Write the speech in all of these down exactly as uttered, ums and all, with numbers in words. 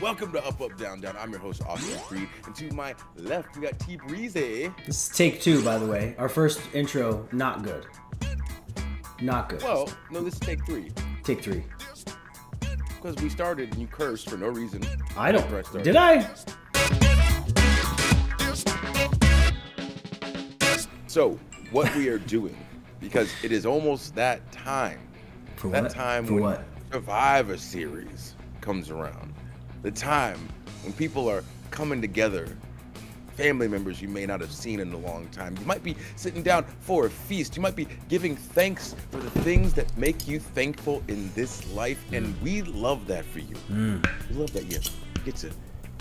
Welcome to Up Up Down Down. I'm your host, Austin Creed, and to my left we got T Breeze. This is take two, by the way. Our first intro, not good. Not good. Well, no, this is take three. Take three. Because we started and you cursed for no reason. I don't. I did I? So, what we are doing, because it is almost that time. For that what? time for when what? Survivor Series comes around. The time when people are coming together, family members you may not have seen in a long time. You might be sitting down for a feast. You might be giving thanks for the things that make you thankful in this life, mm. and we love that for you. Mm. We love that you get to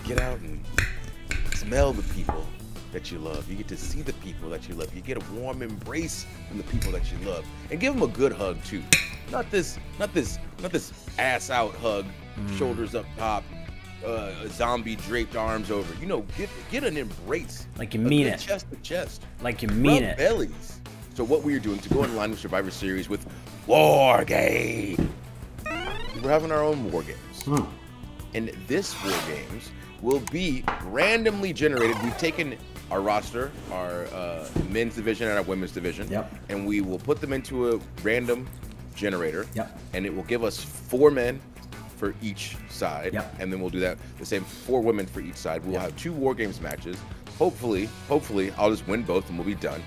get out and smell the people that you love. You get to see the people that you love. You get a warm embrace from the people that you love, and give them a good hug too. Not this, not this, not this ass out hug, mm. shoulders up top, uh, zombie draped arms over. You know, get get an embrace. Like you mean it. Chest to chest. Like you mean it. Bellies. So what we are doing to go in line with Survivor Series with War Games. We're having our own War Games, hmm. and this War Games will be randomly generated. We've taken our roster, our uh, men's division and our women's division, yep. and we will put them into a random generator, yep. and it will give us four men for each side, yep. and then we'll do that the same, four women for each side. We'll yep. have two War Games matches. Hopefully, hopefully, I'll just win both and we'll be done.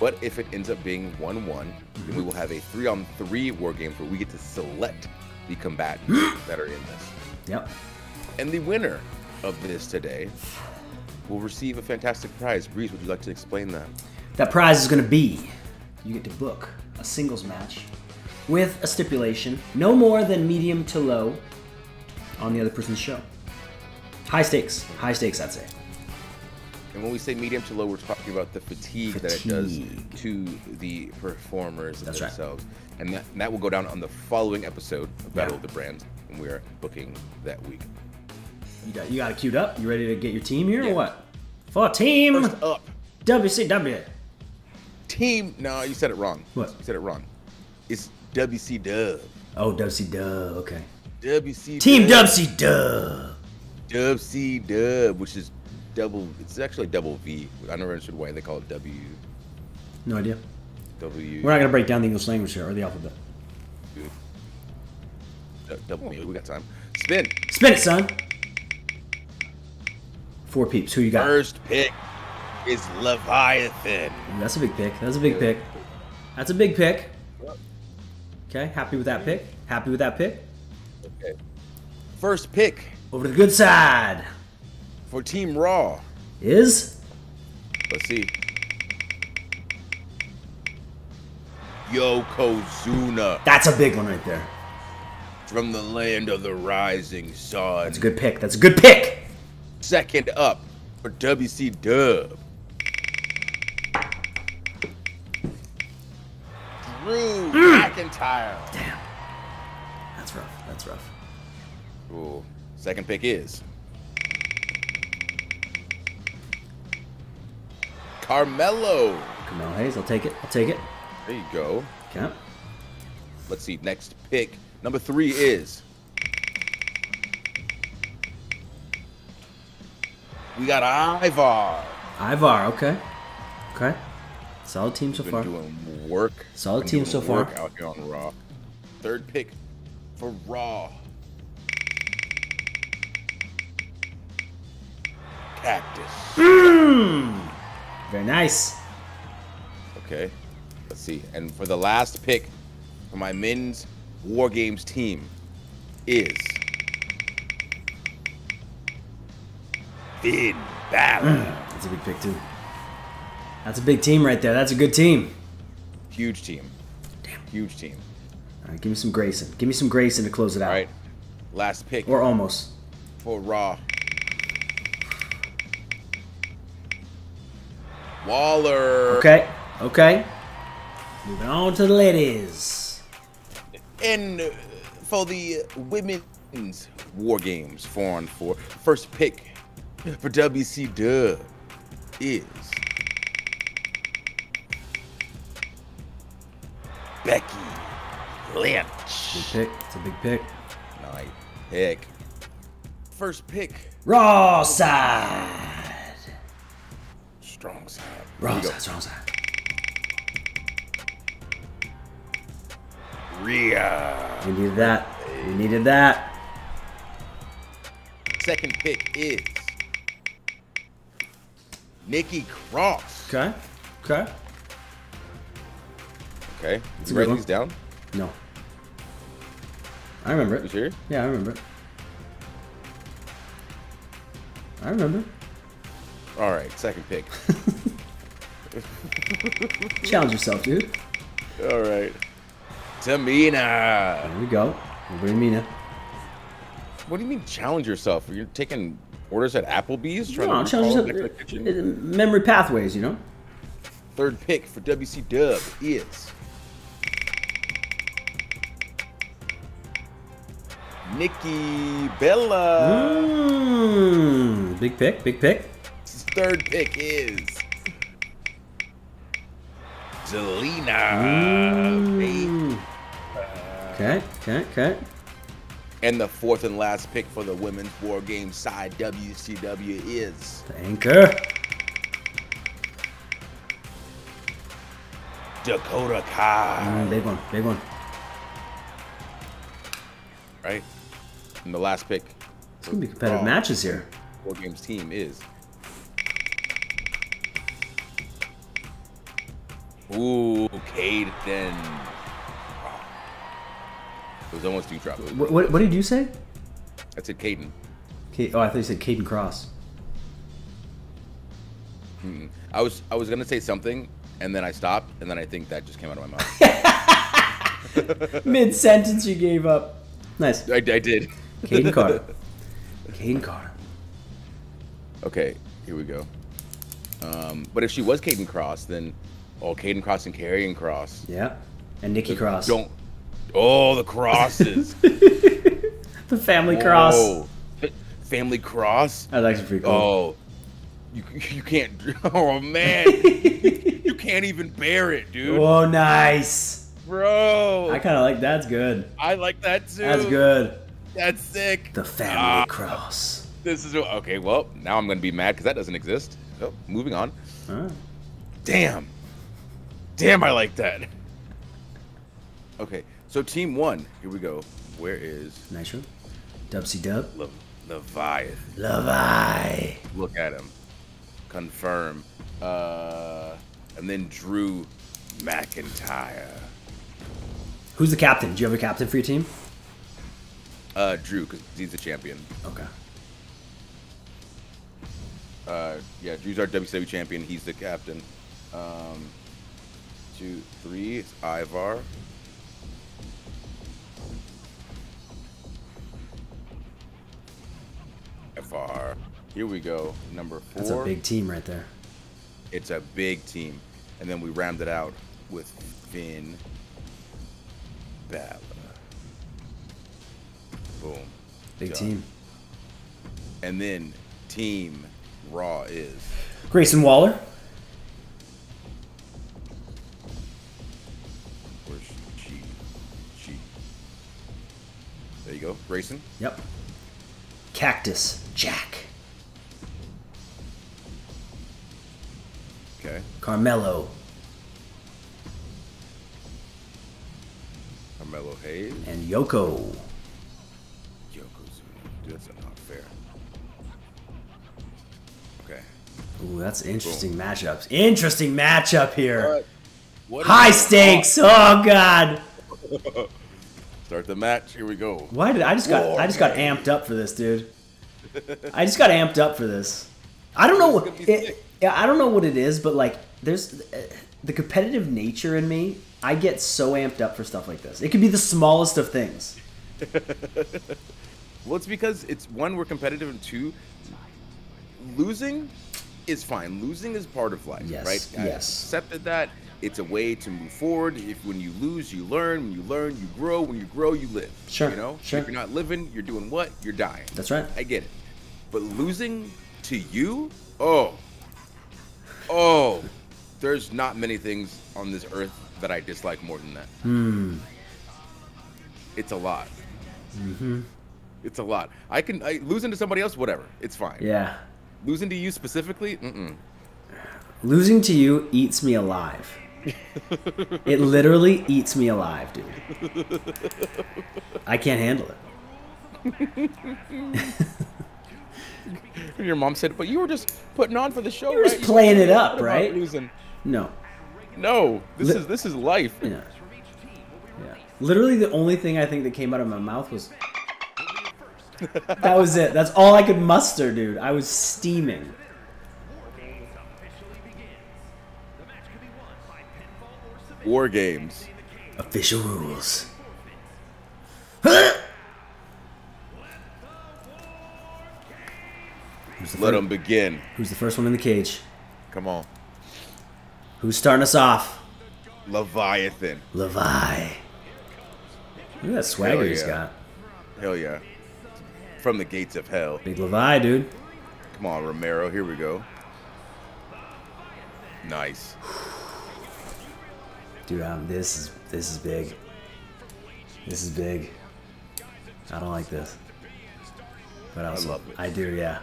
But if it ends up being one one, mm-hmm. then we will have a three on three War Games where we get to select the combatants that are in this. Yep. And the winner of this today will receive a fantastic prize. Breeze, would you like to explain that? That prize is going to be, you get to book a singles match with a stipulation, no more than medium to low on the other person's show. High stakes, high stakes, I'd say. And when we say medium to low, we're talking about the fatigue, fatigue. that it does to the performers That's themselves. Right. And that, that will go down on the following episode of Battle yeah. of the Brands, and we are booking that week. You got, you got it queued up? You ready to get your team here yeah. or what? For team! First up. W C W. Team, no, you said it wrong. What? You said it wrong. It's W C W. Oh, W C W, okay. W C W. Team W C W. W C W, which is double, it's actually double V. I never understood why they call it W. No idea. W. We're not going to break down the English language here, or the alphabet. Double V, we got time. Spin. Spin it, son. Four peeps, who you got? First pick is Leviathan. That's a big pick, that's a big pick. That's a big pick. Okay, happy with that pick? Happy with that pick? Okay. First pick. Over to the good side. For Team Raw. Is? Let's see. Yokozuna. That's a big one right there. From the land of the rising sun. That's a good pick. That's a good pick. Second up for W C W. Drew McIntyre. Mm. Damn. That's rough. That's rough. Ooh. Second pick is Carmelo. Carmelo Hayes. I'll take it. I'll take it. There you go. Okay. Let's see. Next pick. Number three is. We got Ivar. Ivar. Okay. Okay. Solid team so far. Been doing work. Solid team so far. Out here on Raw. Third pick for Raw. Cactus. Mm. Very nice. Okay. Let's see. And for the last pick for my men's War Games team is Finn Balor. Mm. That's a big pick too. That's a big team right there. That's a good team. Huge team. Damn. Huge team. All right, give me some Grayson. Give me some Grayson to close it out. All right. Last pick. Or almost. For Raw. Waller. Okay. Okay. Moving on to the ladies. And for the women's War Games, four on four. First pick for W C W is Becky Lynch. Big pick. It's a big pick. Nice pick. first pick. Raw side. Strong side. Raw side, strong side. Rhea. We needed that. We needed that. Second pick is Nikki Cross. Okay. Okay. Okay. Did you write these down? No. I remember it. You sure? Yeah, I remember it. I remember. All right, second pick. Challenge yourself, dude. All right. Tamina. There we go. What do you mean? What do you mean challenge yourself? You're taking orders at Applebee's? No, to challenge yourself. The kitchen? Memory pathways, you know? Third pick for W C W is Nikki Bella. Mm, big pick, big pick. Third pick is Zelina. Mm. Okay, okay, okay. And the fourth and last pick for the women's war game side W C W is the anchor. Dakota Kai. Mm, big one, big one. Right? And the last pick. It's gonna be competitive matches here. War Games team is. Ooh, Kayden. It was almost two-drop. What, what, what did you say? I said Kayden. Oh, I thought you said Kayden Cross. Hmm. I was I was gonna say something, and then I stopped, and then I think that just came out of my mouth. Mid sentence, you gave up. Nice. I, I did. Kayden Carter. Kayden Carter. Okay, here we go. Um, but if she was Kayden Cross, then oh, Kayden Cross and Karrion Cross. Yeah, and Nikki Cross. Don't. Oh, the crosses. The family cross. Oh, family cross. That's actually pretty cool. Oh, you you can't. Oh man, you, you can't even bear it, dude. Oh, nice. Bro, I kind of like that's good. I like that too. That's good. That's sick. The family ah, cross. This is okay. Well, now I'm gonna be mad because that doesn't exist. So moving on. Right. Damn. Damn, I like that. Okay, so team one. Here we go. Where is Nitro? Dubsy Dub. Le Leviathan. Levi. Look at him. Confirm. Uh, and then Drew McIntyre. Who's the captain? Do you have a captain for your team? Uh, Drew, because he's the champion. Okay. Uh, yeah, Drew's our W C W champion. He's the captain. Um, two, three, it's Ivar. Ivar. Here we go. Number four. That's a big team right there. It's a big team. And then we round it out with Finn. Bella. Boom. Big done. Team. And then Team Raw is Grayson Waller. Where's she? She. There you go, Grayson. Yep. Cactus Jack. Okay. Carmelo. Carmelo Hayes. And Yoko. Yokozuna. Dude, that's not fair. Okay. Ooh, that's interesting Boom. matchups. Interesting matchup here. What? What High stakes. Oh god. Start the match. Here we go. Why did I just got War I just got game. amped up for this, dude? I just got amped up for this. I don't know what it, I don't know what it is, but like there's the competitive nature in me. I get so amped up for stuff like this. It could be the smallest of things. Well, it's because it's one, we're competitive, and two, losing is fine. Losing is part of life, yes, right? I yes. accepted that. It's a way to move forward. If when you lose, you learn. When you learn, you grow. When you grow, you live. Sure. You know, sure. If you're not living, you're doing what? You're dying. That's right. I get it. But losing to you, oh, oh, there's not many things on this earth that I dislike more than that. Hmm. It's a lot. Mm-hmm. It's a lot. I can I, losing to somebody else, whatever. It's fine. Yeah. Losing to you specifically? Mm-mm. Losing to you eats me alive. It literally eats me alive, dude. I can't handle it. Your mom said, but you were just putting on for the show. You were just right? playing it up, right? Losing. No. No. This Li is this is life. Yeah. Yeah. Literally the only thing I think that came out of my mouth was... That was it. That's all I could muster, dude. I was steaming. War Games. Official rules. Who's the Let them begin. Who's the first one in the cage? Come on. Who's starting us off? Leviathan. Levi. Look at that swagger yeah. he's got. Hell yeah. From the gates of hell. Big Levi, dude. Come on, Romero. Here we go. Nice. Dude, um, this is this is big. This is big. I don't like this, but also, I love it. I do, yeah.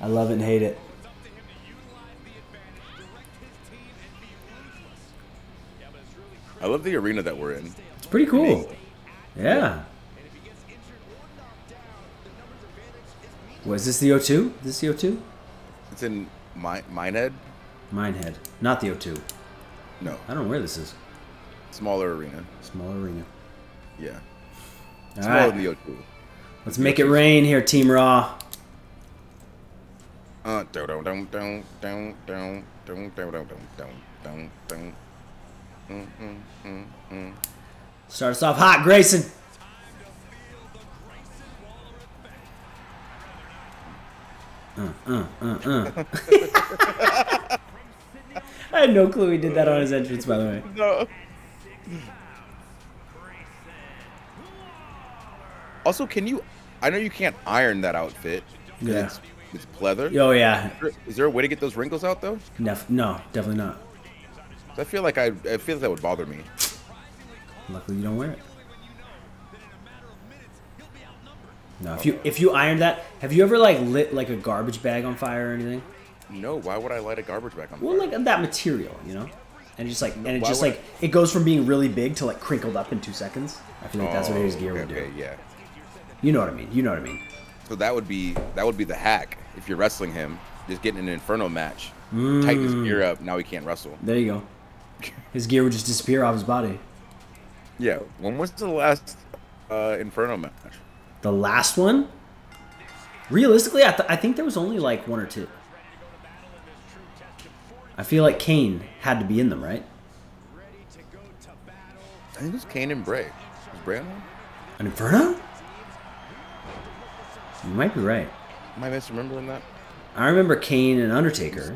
I love it and hate it. I love the arena that we're in. It's pretty cool. Yeah. Was this the O two? This the O two? It's in my Minehead. Minehead, not the O two. No. I don't know where this is. Smaller arena. Smaller arena. Yeah. All Smaller right. than the O two. Let's make it rain here, Team Raw. Uh, don't don't don't don't don't don't don't don't don't don't don't. Start us off hot, Grayson. Uh uh uh uh. I had no clue he did that on his entrance, by the way. No. Also, can you... I know you can't iron that outfit. Yeah. It's, it's pleather. Oh, yeah. Is there, is there a way to get those wrinkles out, though? Nef no, definitely not. I feel like I, I feel like that would bother me. Luckily, you don't wear it. No, if you if you iron that... Have you ever, like, lit, like, a garbage bag on fire or anything? No, why would I light a garbage bag on fire? Well, like, that material, you know? And it just, like, no, and it just, like, I... it goes from being really big to, like, crinkled up in two seconds. I feel like oh, that's what his gear okay, would do. Okay, yeah. You know what I mean. You know what I mean. So that would be, that would be the hack if you're wrestling him. Just getting in an Inferno match. Mm. Tighten his gear up. Now he can't wrestle. There you go. His gear would just disappear off his body. Yeah. When was the last uh, Inferno match? The last one? Realistically, I, th I think there was only, like, one or two. I feel like Kane had to be in them, right? I think it was Kane and Bray. Was Bray on one? An Inferno? You might be right. Am I misremembering that? I remember Kane and Undertaker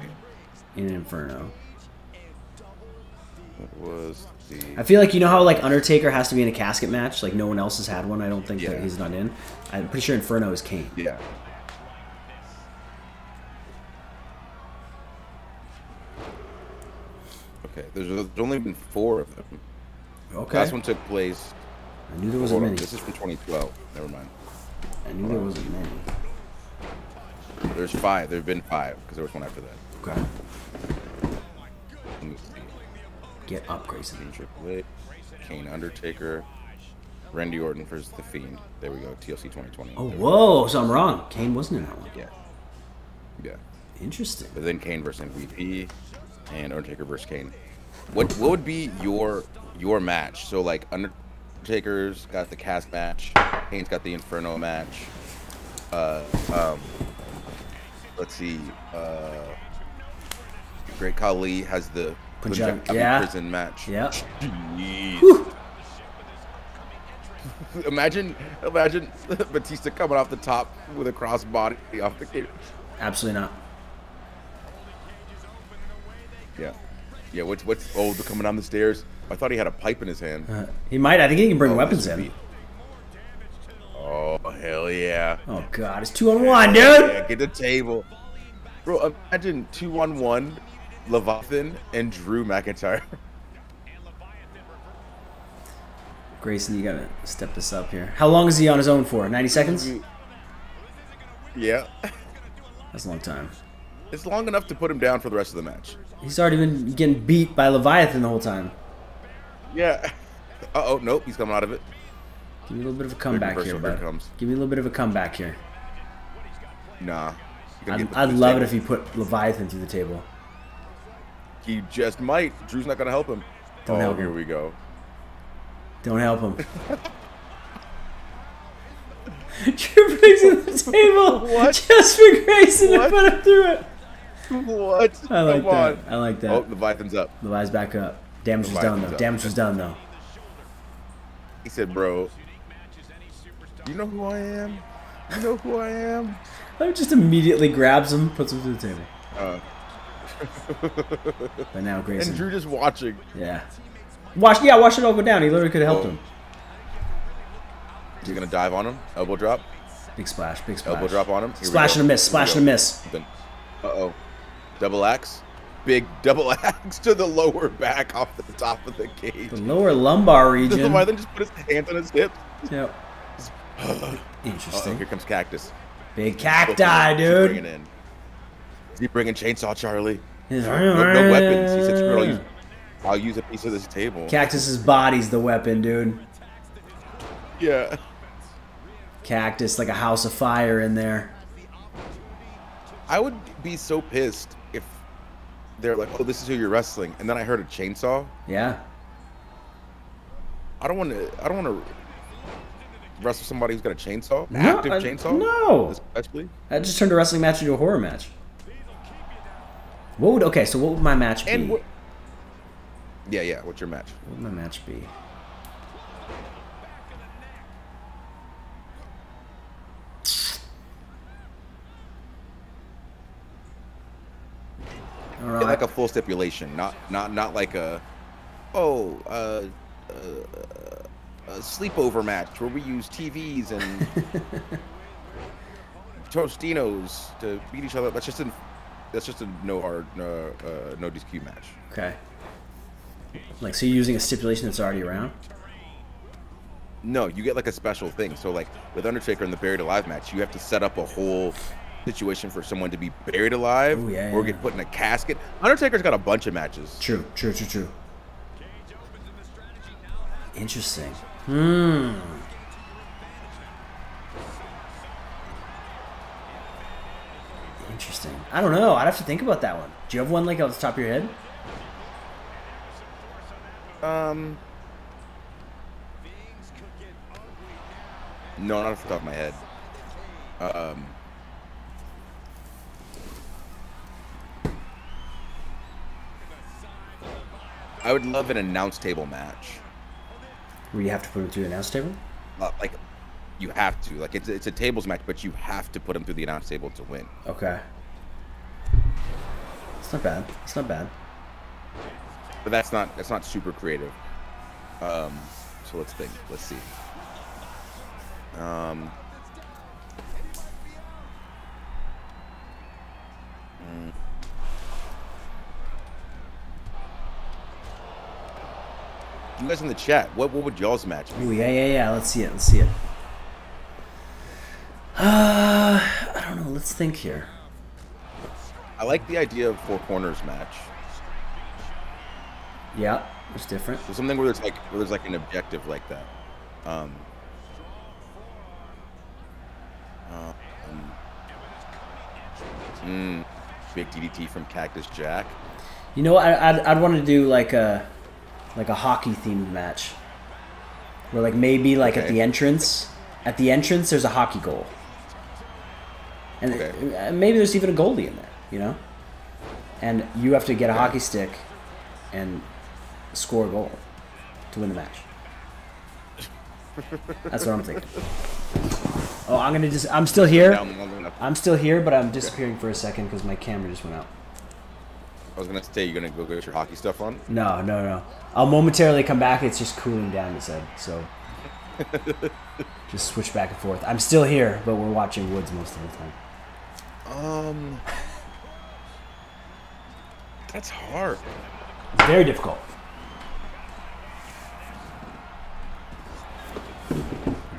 in an Inferno. What was the... I feel like, you know how, like, Undertaker has to be in a casket match? Like, no one else has had one. I don't think yeah. that he's not in. I'm pretty sure Inferno is Kane. Yeah. Okay, there's only been four of them. Okay. The last one took place... I knew there wasn't many. This is from twenty twelve. Never mind. I knew there wasn't many. There's five. There have been five, because there was one after that. Okay. Get up, Grayson. Triple H, Kane, Undertaker, Randy Orton versus The Fiend. There we go. T L C twenty twenty. Oh, whoa. So I'm wrong. Kane wasn't in that one. Yeah. Yeah. Interesting. But then Kane versus M V P. And Undertaker versus Kane. What what would be your your match? So, like, Undertaker's got the cast match, Kane's got the Inferno match. Uh, um, let's see. Uh, Great Khali has the Punjab, Punjab yeah. prison match. Yeah. imagine imagine Batista coming off the top with a crossbody off the cage. Absolutely not. Yeah, yeah. What's what's oh they're coming down the stairs? I thought he had a pipe in his hand. Uh, he might. I think he can bring oh, weapons in. Oh hell yeah! Oh god, it's two on one, dude. Yeah, get the table, bro. Imagine two on one, Leviathan and Drew McIntyre. Grayson, you gotta step this up here. How long is he on his own for? ninety seconds? Yeah. That's a long time. It's long enough to put him down for the rest of the match. He's already been getting beat by Leviathan the whole time. Yeah. Uh-oh, nope, he's coming out of it. Give me a little bit of a comeback here, bud. Give me a little bit of a comeback here. Nah. I'd, I'd love it if he put Leviathan through the table. He just might. Drew's not going to help him. Don't oh, help him. Here we go. Don't help him. Drew brings him to the table what? just for Grayson what? to put him through it. What? I like Come that. On. I like that. Oh, Leviathan's up. Leviathan's back up. Damage was done, though. Up. Damage was done, though. He said, bro, you know who I am? You know who I am? Leviathan just immediately grabs him, puts him through the table. Uh. But now Grayson. And Drew just watching. Yeah. Watch, yeah, watch it all go down. He literally could have helped oh. him. You're going to dive on him? Elbow drop? Big splash, big splash. Elbow drop on him? Here splash and a miss, splash and a miss. Uh-oh. Double axe. Big double axe to the lower back off the top of the cage. The lower lumbar region. Does Leviathan just put his hands on his hips? Yep. Interesting. Uh-oh, here comes Cactus. Big cacti, dude. Bringing in. Is he bringing Chainsaw Charlie? No, no weapons. He said, I'll use, I'll use a piece of this table. Cactus's body's the weapon, dude. Yeah. Cactus like a house of fire in there. I would be so pissed if they're like, oh, this is who you're wrestling, and then I heard a chainsaw. Yeah. I don't want to. I don't want to wrestle somebody who's got a chainsaw. An no, active I, chainsaw. No. Especially. That just turned a wrestling match into a horror match. What would okay? So what would my match be? And yeah, yeah. What's your match? What would my match be? Right. Like a full stipulation, not not not like a oh uh, uh, a sleepover match where we use T Vs and Tostinos to beat each other. That's just an that's just a no hard no uh, no D Q match. Okay. Like so, you're using a stipulation that's already around. No, you get like a special thing. So like with Undertaker in the Buried Alive match, you have to set up a whole situation for someone to be buried alive. Ooh, yeah, or yeah. get put in a casket. Undertaker's got a bunch of matches. True, true, true, true. Interesting. Hmm. Interesting. I don't know. I'd have to think about that one. Do you have one like off the top of your head? Um. No, not off the top of my head. Um. I would love an announce table match. Where you have to put him through the announce table? Uh, like, you have to. Like, it's, it's a tables match, but you have to put him through the announce table to win. Okay. It's not bad. It's not bad. But that's not that's not super creative. Um, so let's think. Let's see. Um. Mm. You guys in the chat, what what would y'all's match be? Ooh, yeah, yeah, yeah. Let's see it. Let's see it. Uh, I don't know. Let's think here. I like the idea of four corners match. Yeah, it's different. So something where there's like where there's like an objective like that. Um. Uh, um mm, big D D T from Cactus Jack. You know, I I'd, I'd want to do like a. Like a hockey themed match, where like maybe like okay. at the entrance, at the entrance there's a hockey goal, and okay. it, maybe there's even a goalie in there, you know, and you have to get a okay. hockey stick and score a goal to win the match. That's what I'm thinking. Oh, I'm gonna just I'm still here. I'm still here, but I'm disappearing okay. for a second because my camera just went out. I was gonna say, you're gonna go get your hockey stuff on? No, no, no. I'll momentarily come back. It's just cooling down, he said. So just switch back and forth. I'm still here, but we're watching Woods most of the time. Um, that's hard. Very difficult.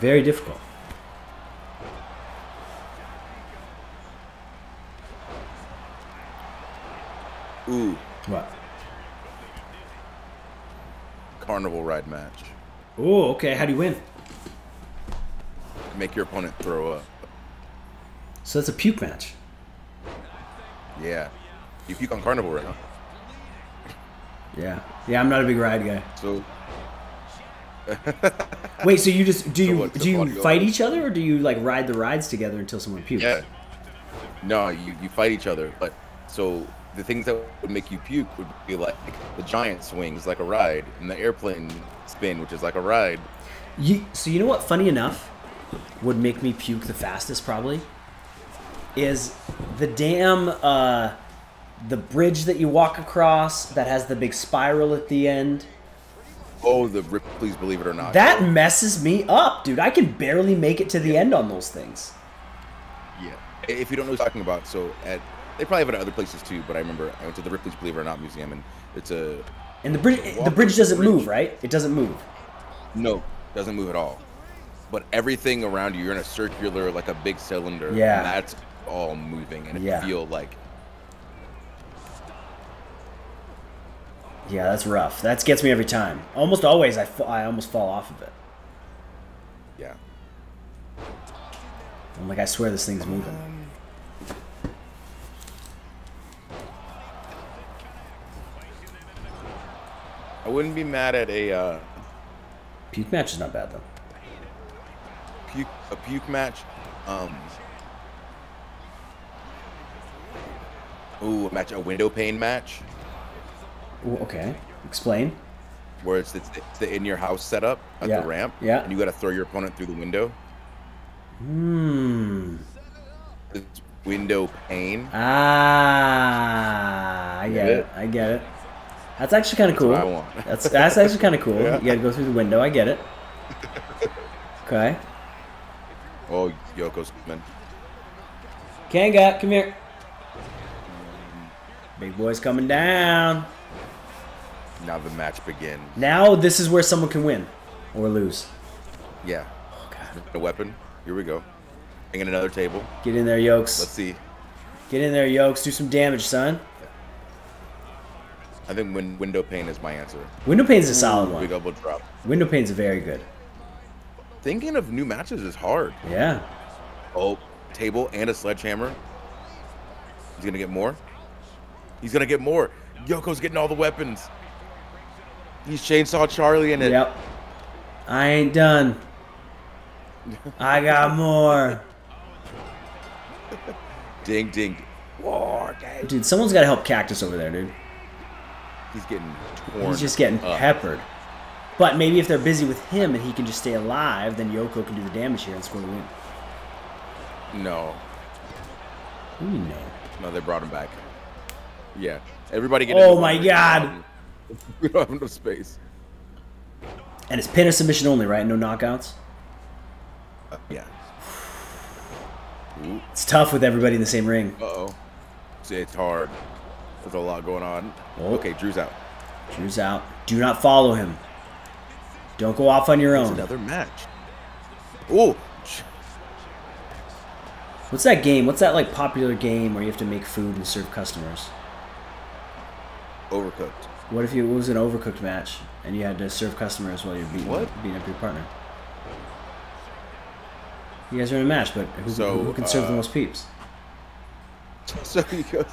Very difficult. Ooh. What? Carnival ride match. Ooh, okay. How do you win? Make your opponent throw up. So that's a puke match. Yeah. You puke on Carnival right now. Yeah. Yeah, I'm not a big ride guy. So... Wait, so you just do so you what, do you fight each other, or do you like ride the rides together until someone pukes? Yeah. No, you, you fight each other, but so the things that would make you puke would be like the giant swings, like a ride, and the airplane spin, which is like a ride. You, so you know what? Funny enough, would make me puke the fastest probably is the damn uh, the bridge that you walk across that has the big spiral at the end. Oh, the Ripley's Believe It or Not. That messes me up, dude. I can barely make it to the end on those things. Yeah. If you don't know what you're talking about, so at they probably have it at other places too, but I remember I went to the Ripley's Believe It or Not museum, and it's a... And the bridge the bridge doesn't bridge. move, right? It doesn't move. No, doesn't move at all. But everything around you, you're in a circular, like a big cylinder. Yeah. And that's all moving, and it yeah. feels like... Yeah, that's rough. That gets me every time. Almost always, I, I almost fall off of it. Yeah. I'm like, I swear this thing's moving. Um, I wouldn't be mad at a... Uh, puke match is not bad, though. Puke, a puke match? Um, ooh, a match, a window pane match? Okay, explain. Where it's, it's, it's the in your house setup at yeah. the ramp, yeah, and you got to throw your opponent through the window. Hmm. It's window pane. Ah, I get it. it. I get it. That's actually kind of cool. What I want. That's that's actually kind of cool. Yeah. You got to go through the window. I get it. Okay. Oh, Yoko's man. Kanga, come here. Big boy's coming down. Now the match begins. Now this is where someone can win or lose. Yeah. Oh, God. A weapon. Here we go. Bring in another table. Get in there, Yokes. Let's see. Get in there, Yokes. Do some damage, son. I think win window pane is my answer. Window pane's a solid Ooh, one. Big double drop. Window pane's very good. Thinking of new matches is hard. Yeah. Oh, table and a sledgehammer. He's going to get more. He's going to get more. Yoko's getting all the weapons. He's Chainsaw Charlie in it. Yep. I ain't done. I got more. Ding, ding. War Games. Dude, someone's got to help Cactus over there, dude. He's getting torn. He's just getting up. peppered. But maybe if they're busy with him and he can just stay alive, then Yoko can do the damage here and score the win. No. Ooh, no. No, they brought him back. Yeah. Everybody get. Oh, my God. Down. We don't have enough space. And it's pin or submission only, right? No knockouts? Uh, yeah. Ooh. It's tough with everybody in the same ring. Uh-oh. It's hard. There's a lot going on. Oh. Okay, Drew's out. Drew's out. Do not follow him. Don't go off on your own. There's another match. Oh. What's that game? What's that, like, popular game where you have to make food and serve customers? Overcooked. What if you it was an overcooked match and you had to serve customers while you're beating, what? beating up your partner? You guys are in a match, but who, so, who, who can serve uh, the most peeps? So he goes,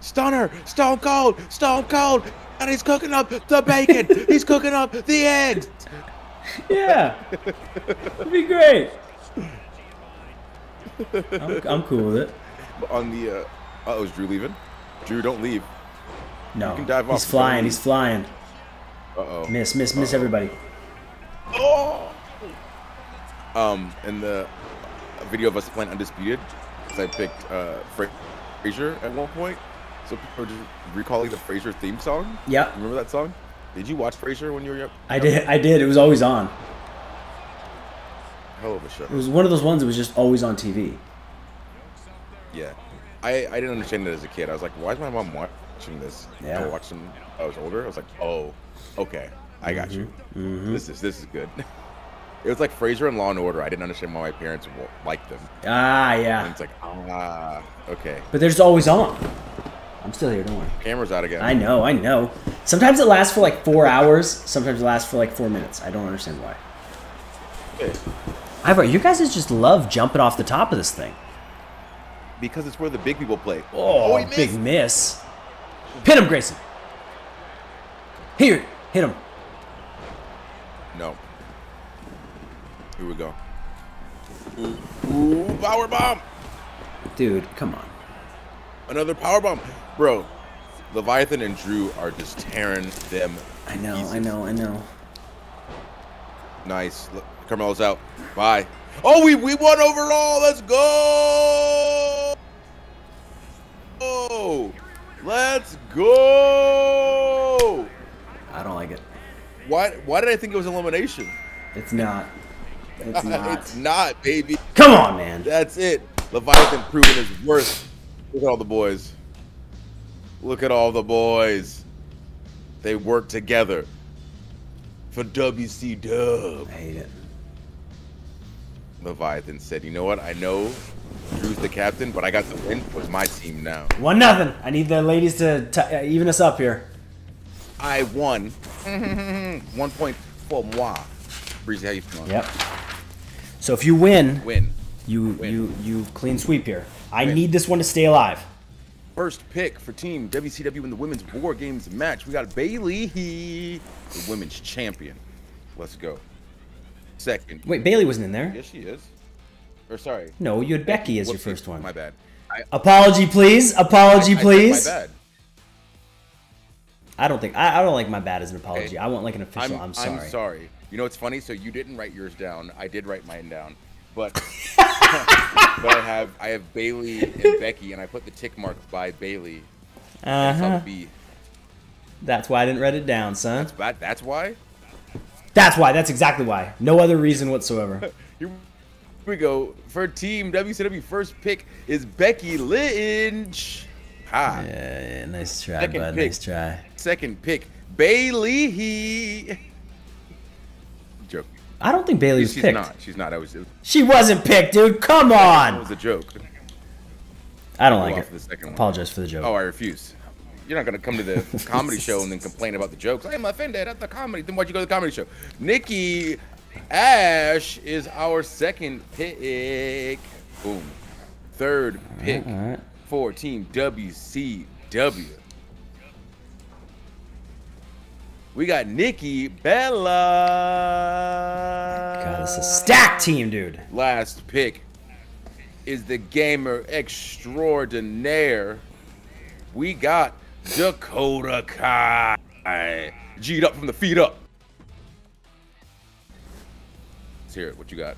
Stunner, Stone Cold, Stone Cold, and he's cooking up the bacon. He's cooking up the eggs. Yeah, it'd be great. I'm, I'm cool with it. On the, uh, uh oh, is Drew leaving? Drew, don't leave. No, he's flying, he's flying. Uh-oh. Miss, miss, miss everybody. Oh! Um, in the video of us playing Undisputed, because I picked uh, Frazier at one point. So people were just recalling the Frazier theme song. Yeah. Remember that song? Did you watch Frazier when you were young? I did, I did. It was always on. Hell of a show. It was one of those ones that was just always on T V. Yeah. I, I didn't understand it as a kid. I was like, why is my mom watching? Watching this, yeah. I watched them. I was older. I was like, "Oh, okay, I got mm-hmm. you. Mm-hmm. This is this is good." It was like Frazier and Law and Order. I didn't understand why my parents liked them. Ah, yeah. And it's like, ah, okay. But they're just always on. I'm still here, don't worry. Camera's out again. I know, I know. Sometimes it lasts for like four hours. Sometimes it lasts for like four minutes. I don't understand why. Okay. Ivar, you guys just love jumping off the top of this thing. Because it's where the big people play. Oh, oh big miss. Hit him, Grayson. Here, hit him. No. Here we go. Ooh, ooh, power bomb. Dude, come on. Another power bomb, bro. Leviathan and Drew are just tearing them. I know, easy. I know, I know. Nice. Look, Carmelo's out. Bye. Oh, we we won overall. Let's go. Oh, let's go. I don't like it. Why? Why did I think it was elimination? It's not. It's not. It's not, baby. Come on, man. That's it. Leviathan proving his worth. Look at all the boys. Look at all the boys. They work together for W C W. I hate it. Leviathan said, you know what? I know Drew's the captain, but I got the win. It was my team now. One nothing. I need the ladies to t even us up here. I won. One point for moi. Breezy, how you feeling? Yep. So if you win, win. You win. you you clean sweep here. I win. Need this one to stay alive. First pick for team W C W in the women's War Games match. We got Bayley, the women's champion. Let's go. Second. Wait, Bayley wasn't in there. Yes, she is. Or sorry. No, you had Becky as Whoops, your first one. My bad. I, Apology, please. Apology, I, I, please. I my bad. I don't think I, I don't like my bad as an apology. Okay. I want like an official. I'm, I'm sorry. I'm sorry. You know, it's funny. So you didn't write yours down. I did write mine down, but but I have I have Bayley and Becky, and I put the tick mark by Bayley. Uh huh. B. That's why I didn't write it down, son. That's, that, that's why. That's why. That's exactly why. No other reason whatsoever. Here we go for team W C W. First pick is Becky Lynch. Ha. Yeah, yeah, nice try, Second bud. Pick. Nice try. Second pick, Bayley. Joke. I don't think Bayley was picked. She's not. She's not. I was. She wasn't picked, dude. Come on. It was a joke. I don't like it. I apologize for the joke. Oh, I refuse. You're not gonna come to the comedy show and then complain about the jokes. I'm offended at the comedy. Then why'd you go to the comedy show? Nikki Ash is our second pick. Boom. Third pick. All right, all right. For team W C W. We got Nikki Bella. God, this is a stacked team, dude. Last pick is the gamer extraordinaire. We got Dakota Kai. G'd up from the feet up. Let's hear it. What you got?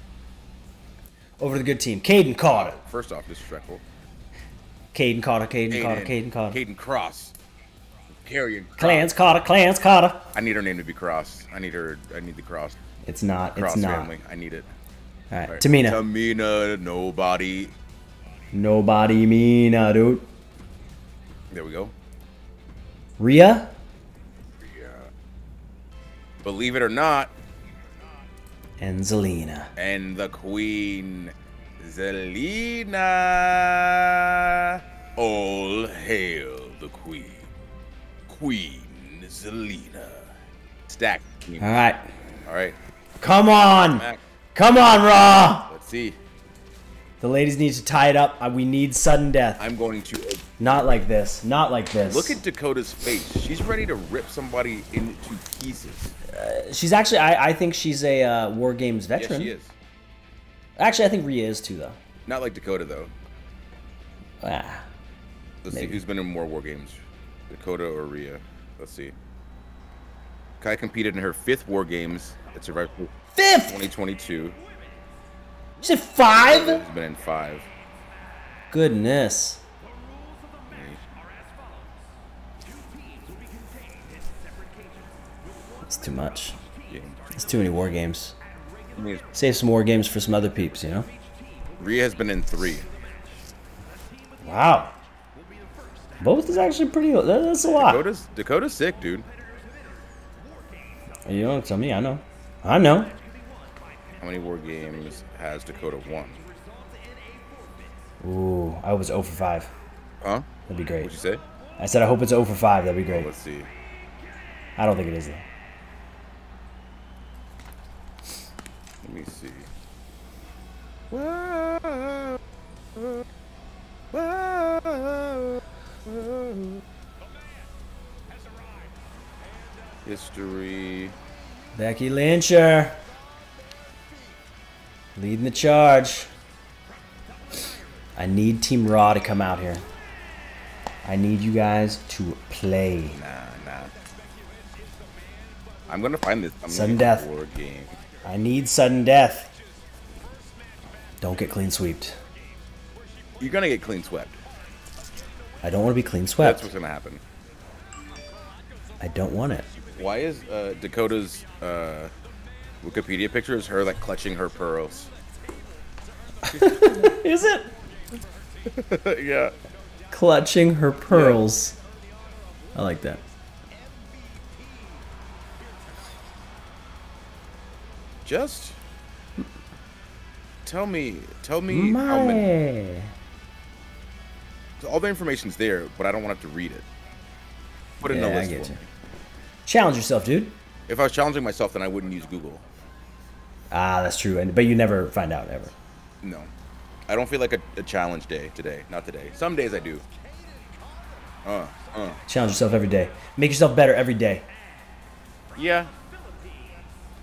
Over to the good team. Kayden Carter. First off, disrespectful. Kayden Carter, Kayden Carter, Kayden Carter. Kayden Cross. Carrion Cross. Clans Carter, Clans Carter. I need her name to be Cross. I need her, I need the Cross. It's not, Cross it's family. Not. I need it. All right, All right. Tamina. Tamina, nobody. Nobody Mina, dude. There we go. Rhea? Rhea. Believe it or not. And Zelina. And the Queen. Zelina, all hail the queen, Queen Zelina. Stack. All right, all right. Come on, Mac. Come on, Raw. Let's see. The ladies need to tie it up. We need sudden death. I'm going to. Not like this. Not like this. Look at Dakota's face. She's ready to rip somebody into pieces. Uh, she's actually. I. I think she's a uh, War Games veteran. Yes, she is. Actually, I think Rhea is too, though. Not like Dakota, though. Ah. Let's maybe. See who's been in more War Games, Dakota or Rhea. Let's see. Kai competed in her fifth War Games at Survivor Series fifth twenty twenty-two. Is it five? She's been in five. Goodness. It's too much. It's too many War Games. Save some more games for some other peeps, you know? Rhea has been in three. Wow. Both is actually pretty... That's a lot. Dakota's, Dakota's sick, dude. You don't tell me. I know. I know. How many War Games has Dakota won? Ooh, I hope it's zero for five. Huh? That'd be great. What'd you say? I said I hope it's zero for five. That'd be great. Oh, let's see. I don't think it is, though. Let me see. Whoa, whoa, whoa, whoa. History. Becky Lyncher leading the charge. I need Team Raw to come out here. I need you guys to play. Nah, nah. I'm gonna find this. I'm sudden gonna death. War game. I need sudden death. Don't get clean swept. You're gonna get clean swept. I don't want to be clean swept. That's what's gonna happen. I don't want it. Why is uh, Dakota's uh, Wikipedia picture is her like clutching her pearls? Is it? Yeah. Clutching her pearls. Yeah. I like that. Just tell me, tell me My. how many. So all the information's there, but I don't want to have to read it. Put it yeah, in a list I get for you. Me. Challenge yourself, dude. If I was challenging myself, then I wouldn't use Google. Ah, that's true. And but you never find out ever. No, I don't feel like a, a challenge day today. Not today. Some days I do. Uh, uh. Challenge yourself every day. Make yourself better every day. Yeah.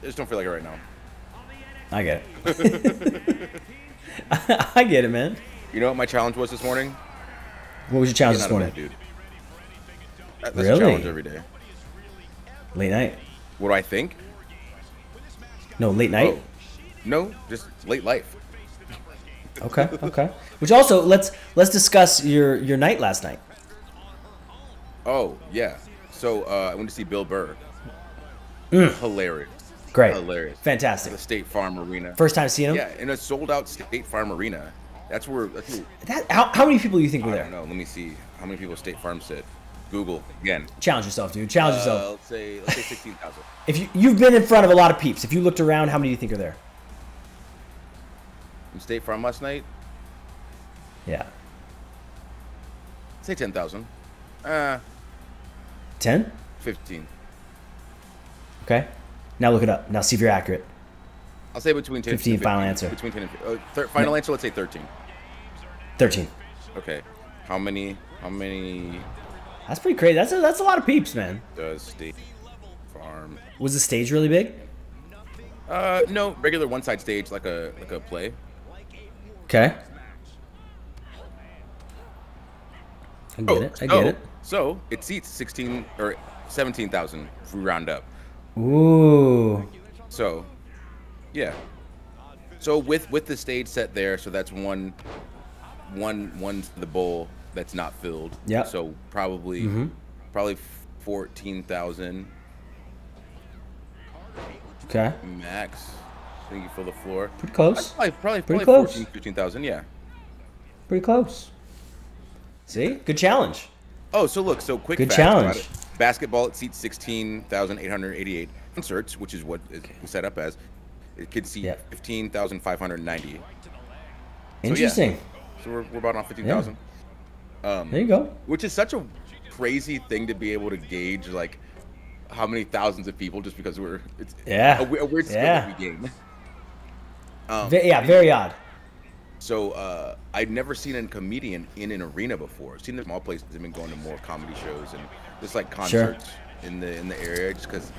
I just don't feel like it right now. I get it. I, I get it, man. You know what my challenge was this morning? What was your challenge this morning, dude? That's really? A challenge every day. Late night. What do I think? No, late night. Oh. No, just late life. Okay, okay. Which also let's let's discuss your your night last night. Oh yeah. So uh, I went to see Bill Burr. Mm. Hilarious. Great. Hilarious. Fantastic. The State Farm Arena. First time seeing him. Yeah, in a sold out State Farm Arena. That's where. That's where that how, how many people do you think were there? I don't know. Let me see how many people State Farm said. Google again. Challenge yourself, dude. Challenge uh, yourself. Let's say, let's say sixteen thousand. If you you've been in front of a lot of peeps, if you looked around, how many do you think are there? In State Farm last night. Yeah. Say ten thousand. Uh. ten? fifteen. Okay. Now look it up. Now see if you're accurate. I'll say between ten. fifteen. And final answer. Between ten and fifteen. Uh, final no. answer. Let's say thirteen. thirteen. Okay. How many? How many? That's pretty crazy. That's a, that's a lot of peeps, man. Does State Farm. Was the stage really big? Uh, no, regular one-side stage, like a like a play. Okay. I get oh, it. I get oh, it. So it seats sixteen or seventeen thousand if we round up. Ooh. So, yeah. So with with the stage set there, so that's one, one, one's the bowl. That's not filled. Yeah. So probably, mm-hmm. probably fourteen thousand. Okay. Max. I think you fill the floor. Pretty close. Probably, probably, Pretty probably close. fourteen, fifteen thousand. Yeah. Pretty close. See, good challenge. Oh, so look, so quick. Good fast challenge. Basketball, it seats sixteen thousand eight hundred eighty-eight concerts, which is what okay. it's set up as. It could seat yep. fifteen thousand five hundred ninety. Interesting. So, yeah. so we're we're about on fifteen thousand. Yeah. Um, there you go. Which is such a crazy thing to be able to gauge, like how many thousands of people, just because we're it's yeah a, a weird skill yeah. to be game. Um, v yeah, very odd. So uh, I'd never seen a comedian in an arena before. I've seen them all places. I've been going to more comedy shows and just like concerts sure. in the in the area, just because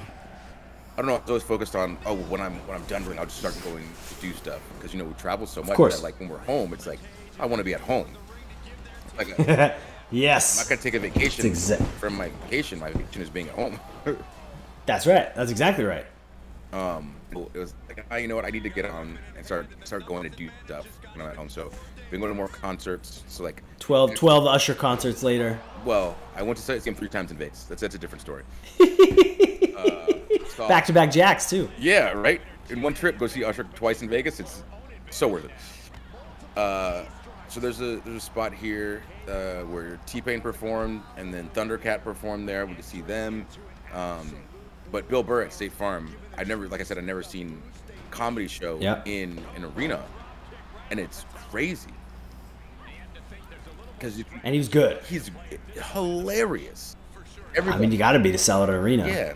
I don't know. I was always focused on oh when I'm when I'm done doing, I'll just start going to do stuff because you know we travel so much that like when we're home, it's like I want to be at home. Like a, yes. I'm not gonna take a vacation from my vacation. My vacation is being at home. That's right. That's exactly right. Um, it was like, oh, you know what? I need to get on and start start going to do stuff when I'm at home. So, I've been going to more concerts. So like twelve, twelve Usher concerts later. Well, I went to see him three times in Vegas. That's that's a different story. uh, so, back to back jacks too. Yeah, right. In one trip, go see Usher twice in Vegas. It's so worth it. Uh. So there's a there's a spot here uh, where T-Pain performed and then Thundercat performed there. We could see them, um, but Bill Burr at State Farm, I never, like I said, I never seen comedy show yeah. in an arena, and it's crazy. Because and he's good. He's hilarious. Everybody, I mean, you got to be to sell at an arena. Yeah.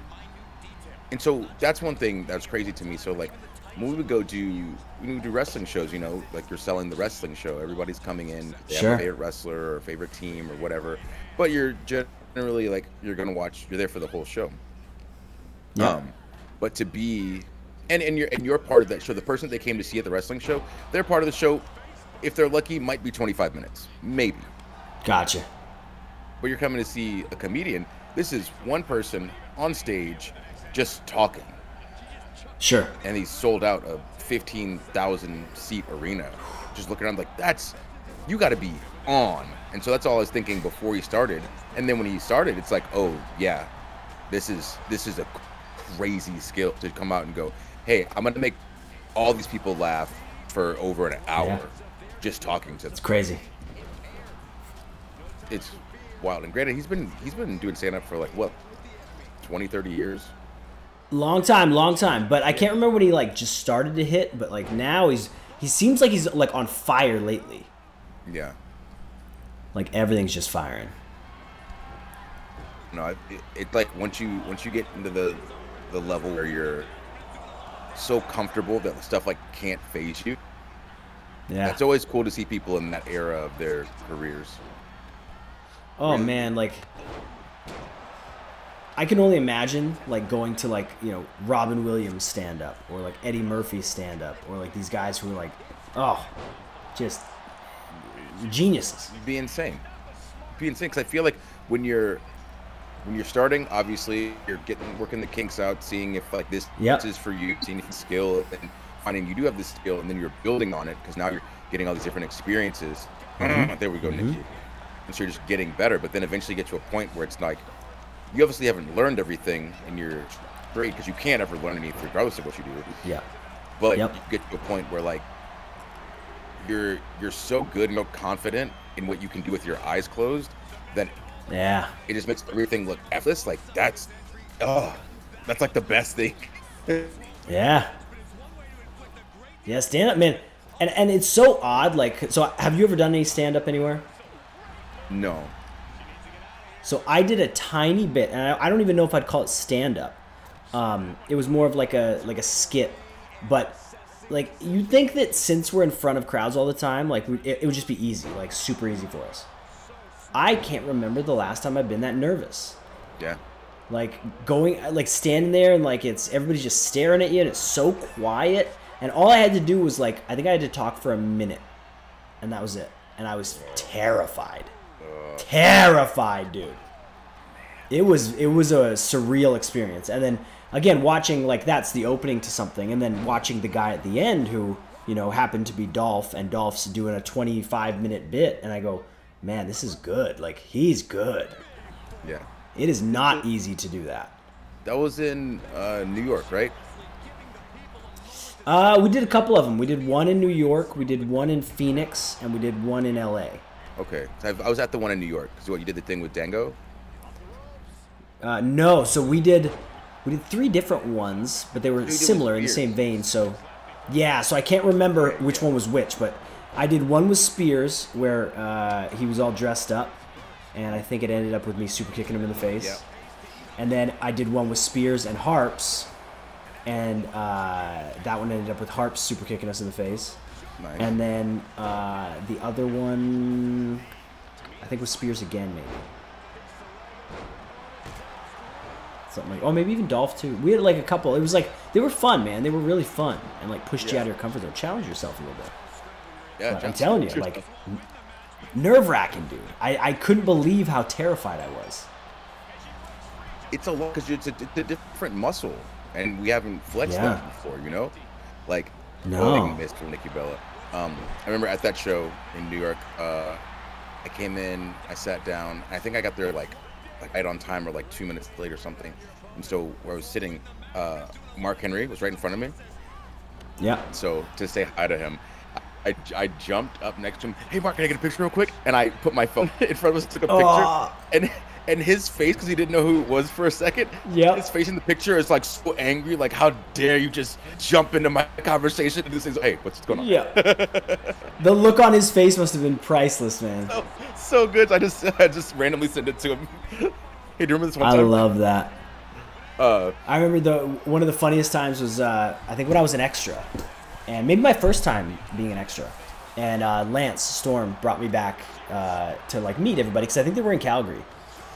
And so that's one thing that's crazy to me. So like, when we would go do, we would do wrestling shows, you know, like you're selling the wrestling show. Everybody's coming in. They sure. have a favorite wrestler or favorite team or whatever. But you're generally like, you're gonna watch. You're there for the whole show. Yeah. Um, but to be, and and you're and you're part of that show. The person that they came to see at the wrestling show, they're part of the show. If they're lucky, might be twenty-five minutes, maybe. Gotcha. But you're coming to see a comedian. This is one person on stage, just talking. Sure. And he sold out a fifteen thousand seat arena. Just looking around like, that's, you got to be on. And so that's all I was thinking before he started. And then when he started, it's like, oh yeah, this is this is a crazy skill to come out and go, hey, I'm gonna make all these people laugh for over an hour, yeah. just talking to them. It's crazy. It's wild. And granted, he's been he's been doing stand up for like what, twenty, thirty years. Long time, long time. But I can't remember when he like just started to hit, but like now he's he seems like he's like on fire lately. Yeah. Like everything's just firing. No, it, it like once you once you get into the the level where you're so comfortable that stuff like can't phase you. Yeah. It's always cool to see people in that era of their careers. Oh really? Man, like I can only imagine like going to like, you know, Robin Williams stand up or like Eddie Murphy stand up or like these guys who are like, oh, just geniuses. It'd be insane. It'd be insane, because I feel like when you're when you're starting, obviously you're getting working the kinks out, seeing if like this yep. is for you, seeing if it's skill and finding you do have this skill, and then you're building on it because now you're getting all these different experiences. Mm-hmm. There we go, mm-hmm. Nikki. And so you're just getting better, but then eventually get to a point where it's like, you obviously haven't learned everything in your grade, because you can't ever learn anything regardless of what you do. Yeah. But yep. you get to a point where like you're you're so good and so confident in what you can do with your eyes closed that yeah. it just makes everything look effortless. Like that's oh that's like the best thing. yeah. Yeah, stand up, man. And and it's so odd, like, so have you ever done any stand up anywhere? No. So I did a tiny bit, and I, I don't even know if I'd call it stand-up. Um, it was more of like a like a skit, but like you'd think that since we're in front of crowds all the time, like we, it, it would just be easy, like super easy for us. I can't remember the last time I've been that nervous. Yeah. Like going, like standing there, and like it's everybody's just staring at you, and it's so quiet. And all I had to do was like, I think I had to talk for a minute, and that was it. And I was terrified. Terrified, dude. It was it was a surreal experience. And then again, watching like that's the opening to something, and then watching the guy at the end who, you know, happened to be Dolph, and Dolph's doing a twenty-five minute bit, and I go, man, this is good. Like he's good. Yeah. It is not easy to do that. That was in uh, New York, right? Uh, we did a couple of them. We did one in New York, we did one in Phoenix, and we did one in L A. Okay, so I was at the one in New York. So what, you did the thing with Dango? Uh, no, so we did we did three different ones, but they were similar in the same vein. So yeah, so I can't remember which one was which, but I did one with Spears where uh, he was all dressed up, and I think it ended up with me super kicking him in the face. Yeah. And then I did one with Spears and Harps, and uh, that one ended up with Harps super kicking us in the face. Nice. And then uh, the other one, I think, was Spears again, maybe. Something like, oh, maybe even Dolph too. We had like a couple. It was like they were fun, man. They were really fun and like pushed yeah. you out of your comfort zone, challenge yourself a little bit. Yeah, I'm telling you, like nerve wracking, dude. I I couldn't believe how terrified I was. It's a lot because it's, it's a different muscle, and we haven't flexed yeah. that before, you know, like. No. Missed from Nikki Bella. Um, I remember at that show in New York, uh, I came in, I sat down. I think I got there like, like right on time or like two minutes late or something. And so where I was sitting, uh, Mark Henry was right in front of me. Yeah. So to say hi to him, I, I jumped up next to him. Hey, Mark, can I get a picture real quick? And I put my phone in front of us, took a picture. Oh. And and his face, because he didn't know who it was for a second. Yeah, his face in the picture is like so angry, like how dare you just jump into my conversation and this is, hey, what's going on? Yeah. The look on his face must have been priceless, man. So, so good. I just I just randomly sent it to him. Hey, do you remember this one time? I love that. Uh, I remember the one of the funniest times was uh, I think when I was an extra, and maybe my first time being an extra, and uh, Lance Storm brought me back uh, to like meet everybody because I think they were in Calgary.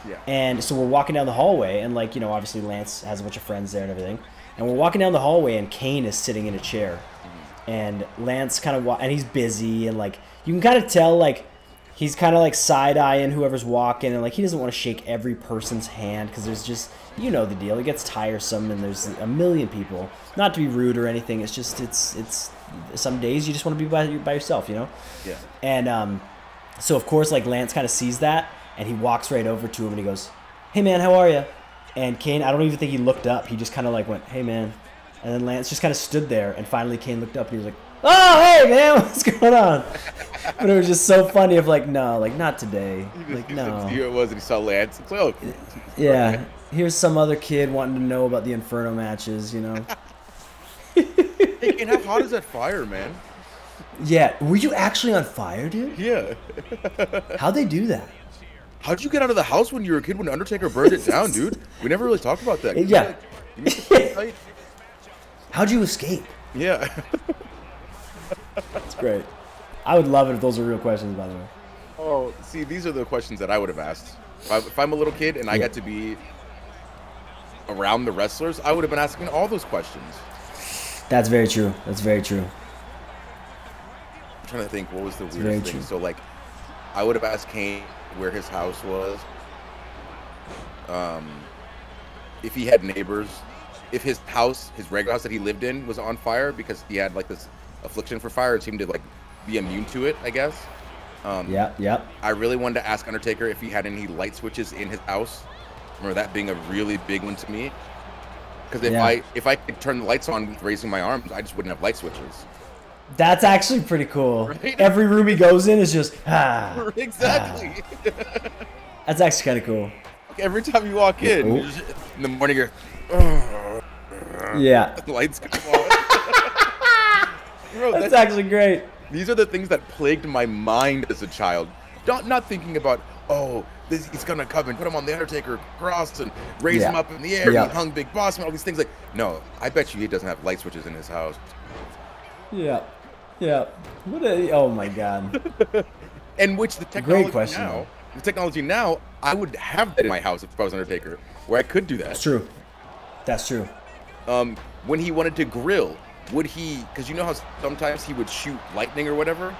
Yeah. And so we're walking down the hallway, and like you know obviously Lance has a bunch of friends there and everything, and we're walking down the hallway, and Kane is sitting in a chair, and Lance kind of wa and he's busy, and like you can kind of tell like he's kind of like side-eyeing whoever's walking, and like he doesn't want to shake every person's hand because there's just. You know the deal. It gets tiresome, and there's a million people. Not to be rude or anything. It's just it's it's some days you just want to be by by yourself, you know. Yeah. And um, so of course, like Lance kind of sees that, and he walks right over to him, and he goes, "Hey man, how are you?" And Kane, I don't even think he looked up. He just kind of like went, "Hey man," and then Lance just kind of stood there, and finally Kane looked up, and he was like, "Oh hey man, what's going on?" But it was just so funny of like, no, like not today, he just, like he no. Here it was, and he saw Lance. Like, oh, yeah. Right. Here's some other kid wanting to know about the Inferno matches, you know. Hey, and how hot is that fire, man? Yeah, were you actually on fire, dude? Yeah. How'd they do that? How'd you get out of the house when you were a kid when Undertaker burned it down, dude? We never really talked about that. Yeah. Like, how'd you escape? Yeah. That's great. I would love it if those were real questions, by the way. Oh, see, these are the questions that I would have asked. If, I, if I'm a little kid and I yeah. got to be... around the wrestlers, I would have been asking all those questions. That's very true. That's very true. I'm trying to think what was the That's weirdest thing. True. So like I would have asked Kane where his house was. Um if he had neighbors, if his house, his regular house that he lived in was on fire because he had like this affliction for fire, it seemed to like be immune to it, I guess. Um Yeah, yeah. I really wanted to ask Undertaker if he had any light switches in his house. Remember that being a really big one to me, because if yeah. I if I could turn the lights on with raising my arms, I just wouldn't have light switches. That's actually pretty cool. Right? Every room he goes in is just ah. Exactly. Ah. That's actually kind of cool. Like every time you walk in, oh. just, in the morning you're. Oh. Yeah. The lights come on. Bro, that's, that's actually great. These are the things that plagued my mind as a child. Not not thinking about oh. This, he's gonna come and put him on the Undertaker cross and raise yeah. him up in the air. Yeah. He hung Big Boss and all these things. Like, no, I bet you he doesn't have light switches in his house. Yeah, yeah. What a oh my god. And which the technology Great question. now, the technology now, I would have that in my house if I was Undertaker, where I could do that. That's true. That's true. Um, when he wanted to grill, would he? Because you know how sometimes he would shoot lightning or whatever.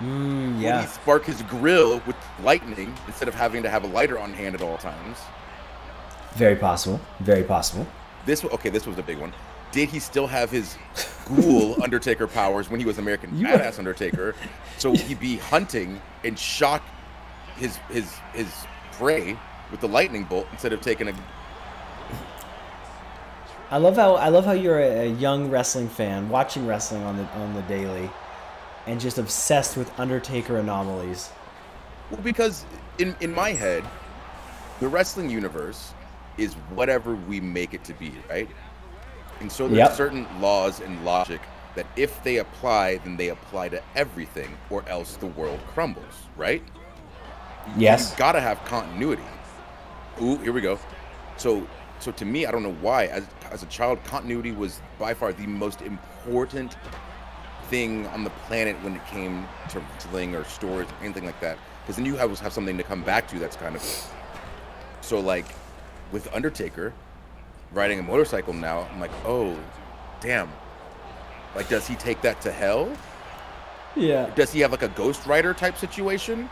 Mm, yeah. Would he spark his grill with lightning instead of having to have a lighter on hand at all times? Very possible. Very possible. This okay. This was a big one. Did he still have his ghoul Undertaker powers when he was American you Badass are... Undertaker? So he'd be hunting and shock his his his prey with the lightning bolt instead of taking a. I love how I love how you're a, a young wrestling fan watching wrestling on the on the daily. And just obsessed with Undertaker anomalies. Well, because in in my head, the wrestling universe is whatever we make it to be, right? And so there's yep. certain laws and logic that if they apply, then they apply to everything, or else the world crumbles, right? Yes. You've got to have continuity. Ooh, here we go. So, so to me, I don't know why, as as a child, continuity was by far the most important thing on the planet when it came to wrestling or stories or anything like that, because then you always have something to come back to. That's kind of so like with Undertaker riding a motorcycle now, I'm like, oh damn, like does he take that to hell? Yeah. Does he have like a Ghost Rider type situation?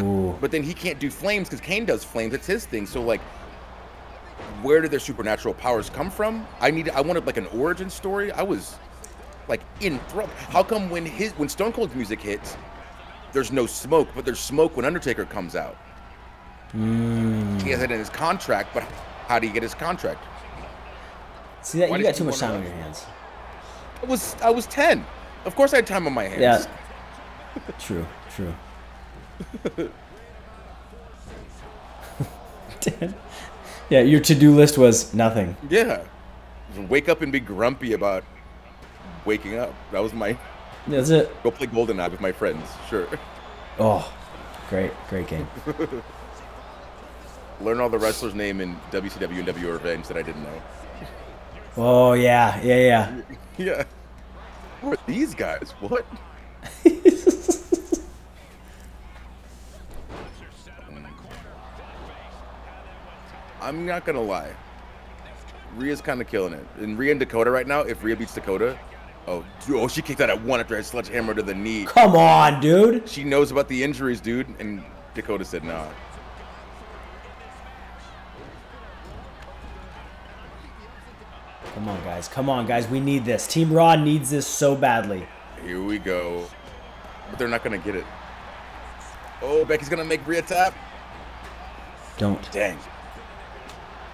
Ooh. But then he can't do flames because Kane does flames. That's his thing. So like, where did their supernatural powers come from? I need I wanted like an origin story. I was like in throw. How come when his when Stone Cold's music hits, there's no smoke, but there's smoke when Undertaker comes out? Mm. He has it in his contract, but how do you get his contract? See that Why you got too much time on your hands. I was I was ten. Of course I had time on my hands. Yeah. True. True. Dude. Yeah, your to-do list was nothing. Yeah. Wake up and be grumpy about waking up. That was my... That's it. Go play GoldenEye with my friends. Sure. Oh, great. Great game. Learn all the wrestlers' name in W C W and W Revenge that I didn't know. Oh, yeah. Yeah, yeah. Yeah. Who are these guys? What? I'm not going to lie. Rhea's kind of killing it. And Rhea and Dakota right now, if Rhea beats Dakota... Oh, dude, oh, she kicked out at one after I sledgehammer to the knee. Come on, dude. She knows about the injuries, dude. And Dakota said no. Nah. Come on, guys. Come on, guys. We need this. Team Raw needs this so badly. Here we go. But they're not going to get it. Oh, Becky's going to make Rhea tap. Don't. Dang.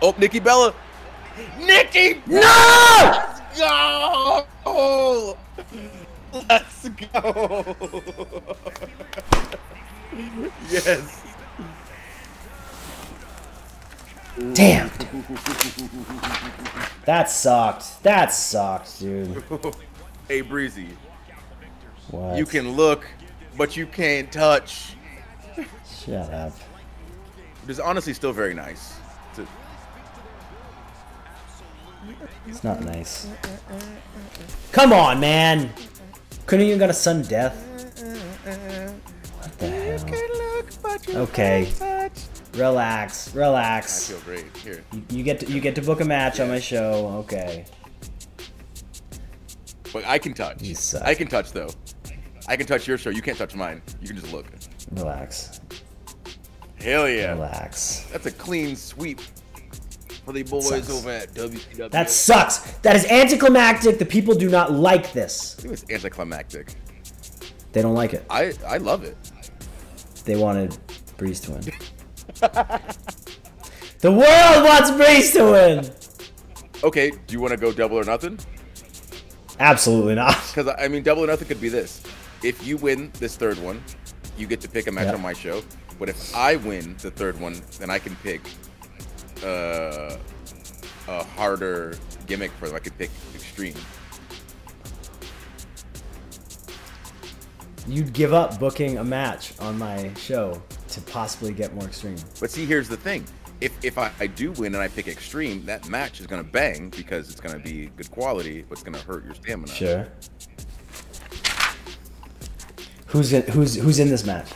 Oh, Nikki Bella. Nikki! No! Let's go! Let's go! Yes. Damn. That sucked. That sucked, dude. Hey, Breezy. What? You can look, but you can't touch. Shut up. It is honestly still very nice. To... It's not nice. Come on, man. Couldn't you got a sudden death? What the hell? Okay. Relax, relax. I feel great. Here. You, you get to, you get to book a match yeah. on my show. Okay. But I can touch. You suck. I can touch though. I can touch your show. You can't touch mine. You can just look. Relax. Hell yeah. Relax. That's a clean sweep. For the boys sucks. Over at W C W. That sucks. That is anticlimactic. The people do not like this. I think it's anticlimactic. They don't like it. I, I love it. They wanted Breeze to win. The world wants Breeze to win. Okay, do you want to go double or nothing? Absolutely not. Because, I mean, double or nothing could be this. If you win this third one, you get to pick a match yep. on my show. But if I win the third one, then I can pick... Uh, a harder gimmick for them. I could pick extreme. You'd give up booking a match on my show to possibly get more extreme. But see, here's the thing. If, if I, I do win and I pick extreme, that match is going to bang because it's going to be good quality, but it's going to hurt your stamina. Sure. Who's in, who's, who's in this match?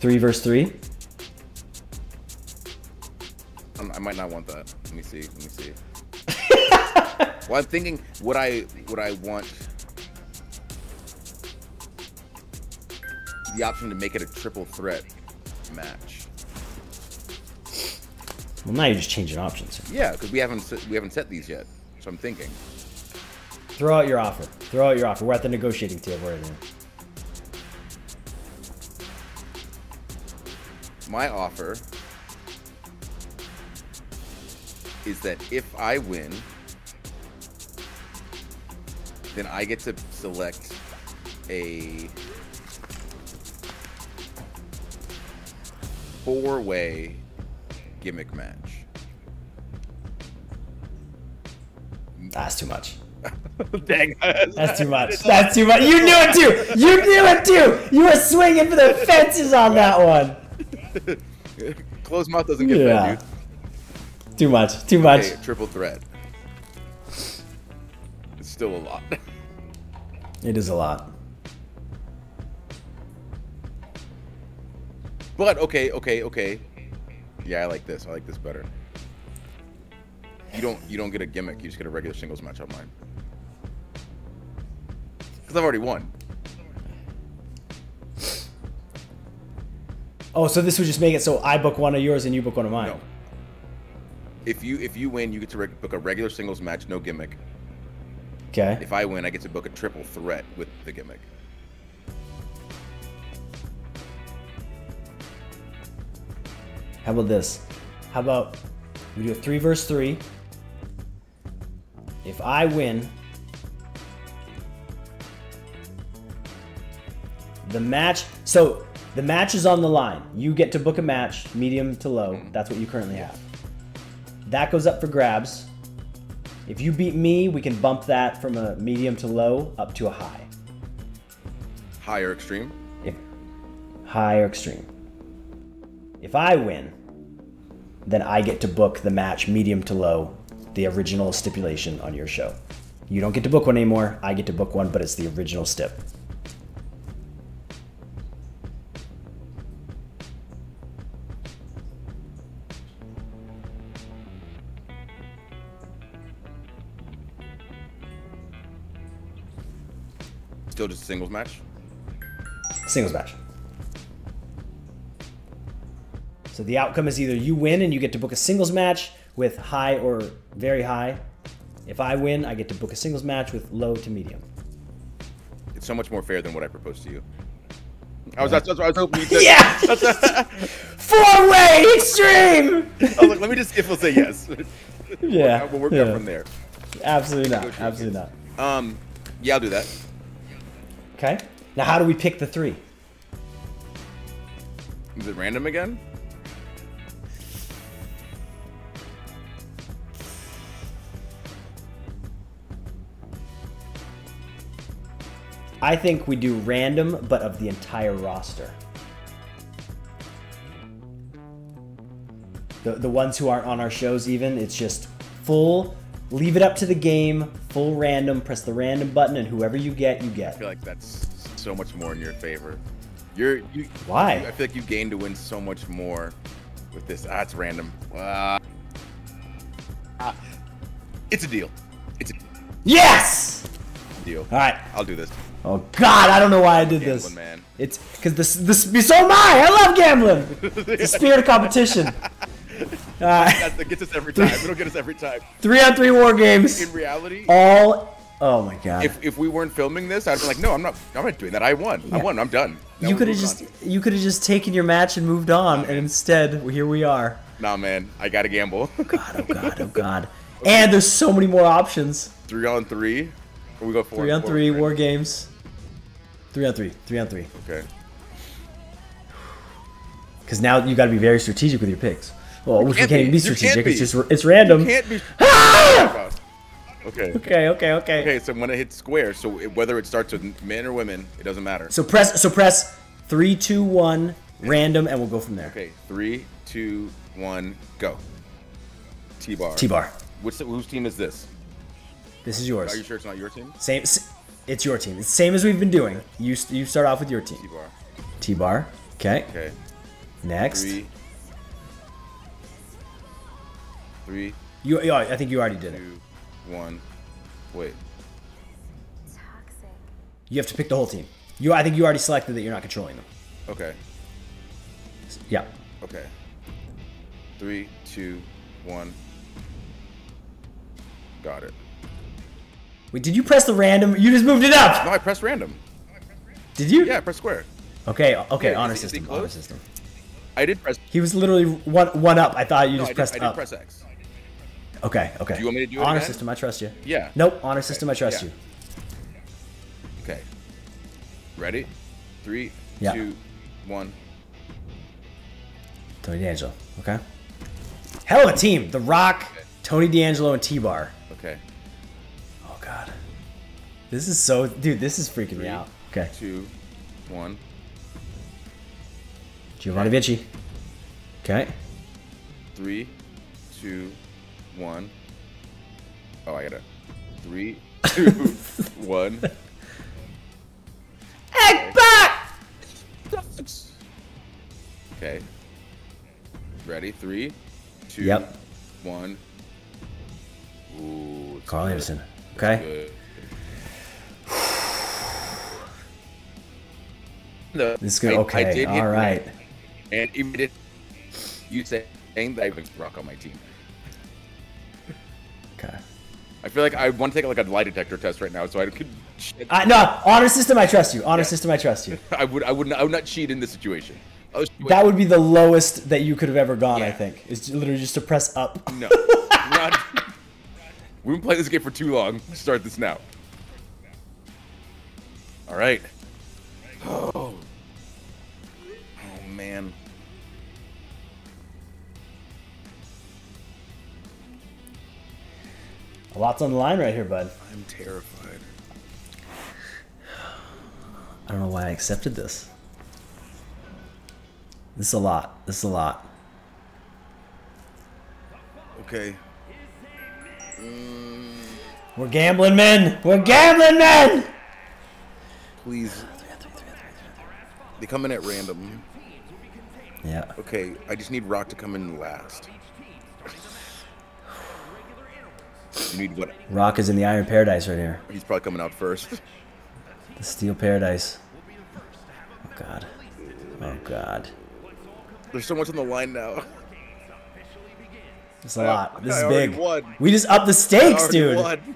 Three versus three? I might not want that. Let me see. Let me see. Well, I'm thinking, would I would I want the option to make it a triple threat match? Well, now you're just changing options. Yeah, because we haven't we haven't set these yet. So I'm thinking. Throw out your offer. Throw out your offer. We're at the negotiating table right now. My offer. Is that if I win, then I get to select a four-way gimmick match. That's too much. Dang. That's too much. That's too much. You knew it too. You knew it too. You were swinging for the fences on that one. Closed mouth doesn't get yeah. fed, dude. Too much. Too much. Okay, triple threat. It's still a lot. It is a lot. But, okay, okay, okay. Yeah, I like this. I like this better. You don't you don't get a gimmick. You just get a regular singles match on mine. Because I've already won. Oh, so this would just make it so I book one of yours and you book one of mine. No. If you if you win, you get to book a regular singles match, no gimmick. Okay. If I win, I get to book a triple threat with the gimmick. How about this? How about we do a three versus three? If I win, the match. So The match is on the line. You get to book a match, medium to low. That's what you currently have. That goes up for grabs. If you beat me, we can bump that from a medium to low up to a high. High or extreme? If, high or extreme. If I win, then I get to book the match medium to low, the original stipulation on your show. You don't get to book one anymore. I get to book one, but it's the original stip. Still just a singles match? Singles match. So the outcome is either you win and you get to book a singles match with high or very high. If I win, I get to book a singles match with low to medium. It's so much more fair than what I proposed to you. I was, that's what I was hoping you said. Yeah! Four-way extreme! Oh, look, let me just see if we'll say yes. Yeah. We'll work yeah. out from there. Absolutely not. Absolutely not. Um, yeah, I'll do that. Okay. Now, how do we pick the three? Is it random again? I think we do random, but of the entire roster. The, the ones who aren't on our shows even, it's just full, leave it up to the game, full random, press the random button, and whoever you get, you get. I feel like that's so much more in your favor. You're, you, Why? I feel like you gain to win so much more with this. Ah, it's random. Uh, uh, it's a deal. It's a deal. Yes! Deal. All right. I'll do this. Oh God, I don't know why I did gambling, this. Man. It's because this, this, so am I. I love gambling. It's the spirit of competition. Uh, that gets us every time. It'll get us every time. Three on three war games. In reality, all. Oh my God. If if we weren't filming this, I'd be like, no, I'm not. I'm not doing that. I won. Yeah. I won. I'm done. That you could have just. On. You could have just taken your match and moved on, nah, and instead here we are. Nah, man. I gotta gamble. Oh God. Oh God. Oh God. Okay. And there's so many more options. Three on three. Or we go four. Three on four, three. Right? War games. Three on three, three on three. Okay. Because now you got to be very strategic with your picks. Well, you, which can't, you can't even be strategic. Be. It's just it's random. You can't be. Ah! Okay. Okay. Okay. Okay. Okay. So when it hits square, so it, whether it starts with men or women, it doesn't matter. So press. So press three, two, one, random, and we'll go from there. Okay. Three, two, one, go. T-Bar. T-Bar. Which whose team is this? This is yours. Are you sure it's not your team? Same. It's your team. It's the same as we've been doing. You you start off with your team. T-Bar. T-Bar. Okay. Okay. Next. Three. Three. You, you, I think you already did two, it. One. Wait. Toxic. You have to pick the whole team. You, I think you already selected that you're not controlling them. Okay. Yeah. Okay. Three, two, one. Got it. Wait, did you press the random? You just moved it up. No, I pressed random. Did you? Yeah, I pressed square. Okay, okay, yeah, honor is, system, is honor system. I did press. He was literally one one up. I thought you no, just I pressed did, up. I did press X. Okay, okay. Do you want me to do it Honor again? System, I trust you. Yeah. Nope, honor okay. system, I trust yeah. you. Okay. Ready? Three, yeah. two, one. Tony D'Angelo, okay. Hell of a team. The Rock, okay. Tony D'Angelo, and T-Bar. Okay. God. This is so, dude, this is freaking Three, me out. Okay. Two, one. Giovanni okay. Vinci. Okay. Three, two, one. Oh, I gotta. Three, two, one. Egg back! Okay. Ready? Three, two, yep. one. Ooh. Carl Anderson. Okay. No, this is good. Okay. I, I did All right. Him. And even if you say that I would rock on my team. Okay. I feel like I want to take like a lie detector test right now, so I could. Cheat. I, no, honor system. I trust you. Honor yeah. system. I trust you. I would. I would. Not, I would not cheat in this situation. I was that would be the lowest that you could have ever gone. Yeah. I think it's literally just to press up. No. Not. We've been playing this game for too long. Start this now. All right. Oh. A lot's on the line right here, bud. I'm terrified. I don't know why I accepted this. This is a lot. This is a lot. Okay. Um, We're gambling men. We're gambling men. Please. They come in at random. Yeah. Okay, I just need Rock to come in last. You need what? Rock is in the Iron Paradise right here. He's probably coming out first. The Steel Paradise. Oh God. Oh God. There's so much on the line now. It's a I, lot. This I is big. Won. We just upped the stakes, dude. Won.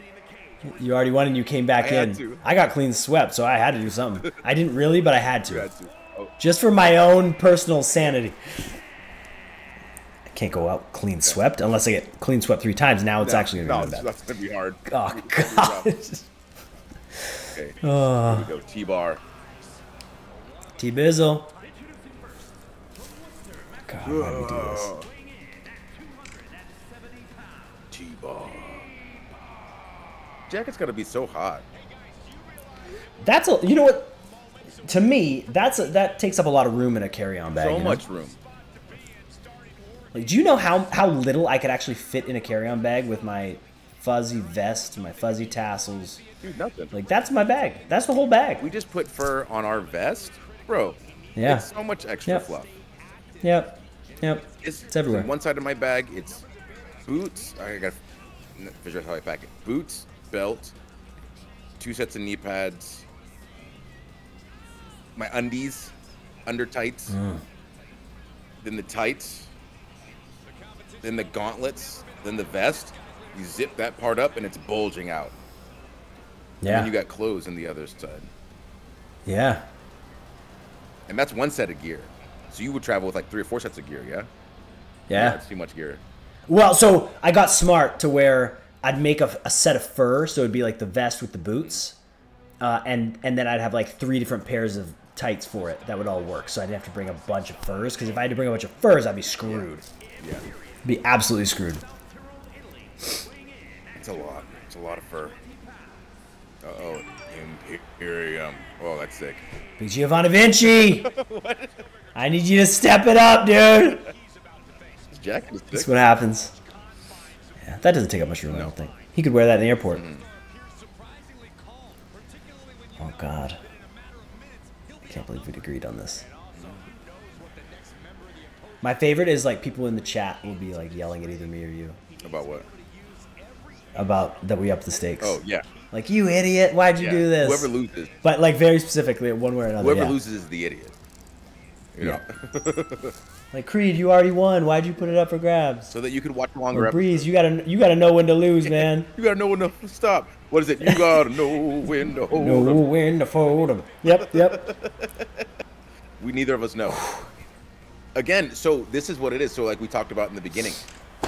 You already won and you came back I in. Had to. I got clean swept, so I had to do something. I didn't really, but I had to. Had to. Oh. Just for my own personal sanity. I can't go out clean yeah. swept unless I get clean swept three times. Now it's no, actually going to be no, that's going to be hard. Oh, God. Okay. Oh. Here we go. T-Bar. T-Bizzle. God, why do we do this? T-Bar. Jacket's got to be so hot. That's a, you know what? To me, that's a, that takes up a lot of room in a carry-on bag. So you know? much room. Like, do you know how how little I could actually fit in a carry-on bag with my fuzzy vest, my fuzzy tassels? Dude, nothing. Like, that's my bag. That's the whole bag. We just put fur on our vest, bro. Yeah. It's so much extra yep. fluff. Yep. Yep. It's, it's everywhere. On one side of my bag, it's boots. I gotta figure out how I pack it. Boots. Belt, two sets of knee pads, my undies, under tights, mm. then the tights, then the gauntlets, then the vest. You zip that part up and it's bulging out. Yeah. And then you got clothes on the other side. Yeah. And that's one set of gear. So you would travel with like three or four sets of gear, yeah? Yeah. That's too much gear. Well, so I got smart to where I'd make a, a set of fur, so it'd be like the vest with the boots, uh, and and then I'd have like three different pairs of tights for it that would all work. So I'd have to bring a bunch of furs, because if I had to bring a bunch of furs, I'd be screwed. Yeah, I'd be absolutely screwed. It's a lot. It's a lot of fur. Uh oh, Imperium. Oh, that's sick. Big Giovanni Vinci. What? I need you to step it up, dude. This jacket is thick. That's what happens. That doesn't take up much room, no. I don't think. He could wear that in the airport. Mm-hmm. Oh, God. I can't believe we'd agreed on this. My favorite is, like, people in the chat will be, like, yelling at either me or you. About what? About that we upped the stakes. Oh, yeah. Like, you idiot, why'd you yeah. do this? Whoever loses. But, like, very specifically, one way or another. Whoever yeah. loses is the idiot. You know? Yeah. Like, Creed, you already won. Why'd you put it up for grabs? So that you could watch longer. Or Breeze, episodes. you gotta you gotta know when to lose, man. You gotta know when to stop. What is it? You gotta know when to hold them. Know when to fold them. Yep, yep. We neither of us know. Again, so this is what it is. So like we talked about in the beginning,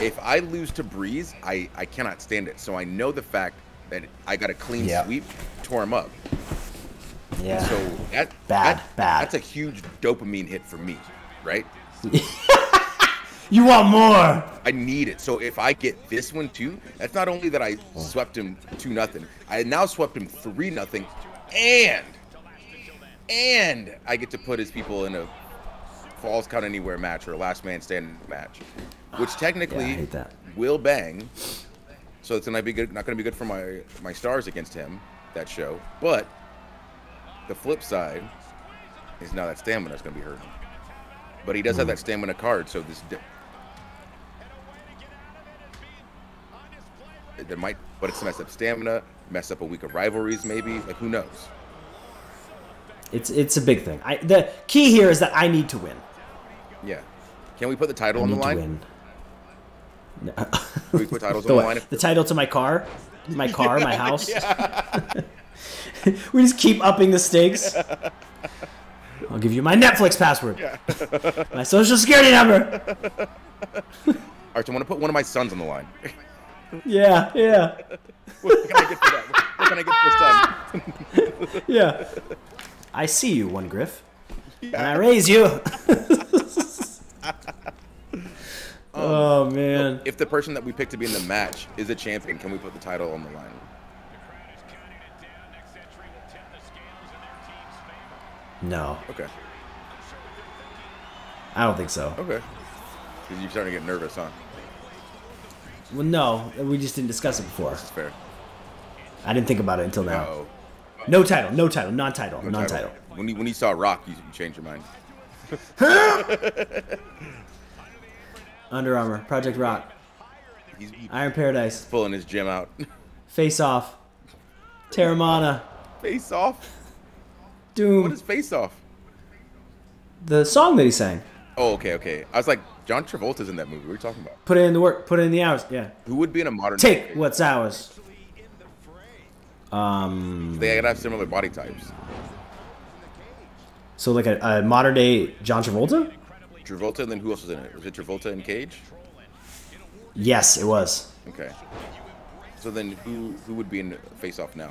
if I lose to Breeze, I I cannot stand it. So I know the fact that I got a clean yep. sweep, tore him up. Yeah. So that bad, that, bad. That's a huge dopamine hit for me, right? You want more. I need it. So if I get this one too, that's not only that I swept him two nothing, I now swept him three nothing, and and I get to put his people in a falls count anywhere match or a last man standing match, which technically yeah, I hate that. will bang. So it's gonna be good, not gonna be good for my my stars against him that show. But the flip side is now that stamina is gonna be hurting. But he does have that stamina card, so this there might, but it's mess up stamina, mess up a week of rivalries, maybe. Like who knows? It's it's a big thing. I the key here is that I need to win. Yeah, can we put the title I on need the line? To win. No. Can we put titles on the line? The title to my car, my car, yeah, my house. Yeah. We just keep upping the stakes. Yeah. I'll give you my Netflix password. Yeah. My social security number. All right, so I want to put one of my sons on the line. Yeah, yeah. What can I get for that? What can I get for this son? Yeah. I see you, One Griff. Yeah. And I raise you. Um, oh, man. Look, if the person that we picked to be in the match is a champion, can we put the title on the line? No. Okay. I don't think so. Okay. Because you're starting to get nervous, huh? Well, no. We just didn't discuss it before. That's fair. I didn't think about it until now. No, no title. No title. Non-title. No non-title. Title. When you, when you saw Rock, you, you changed your mind. Under Armour, Project Rock, he's, he, Iron Paradise, pulling his gym out. Face Off, Terramana. Face Off. Doom. What is Face Off? The song that he sang. Oh, okay, okay. I was like, John Travolta's in that movie. What are you talking about? Put it in the work. Put it in the hours. Yeah. Who would be in a modern? Take movie? What's ours. Um. They gotta have similar body types. So like a, a modern day John Travolta? Travolta, and then who else was in it? Was it Travolta and Cage? Yes, it was. Okay. So then who who would be in Face Off now?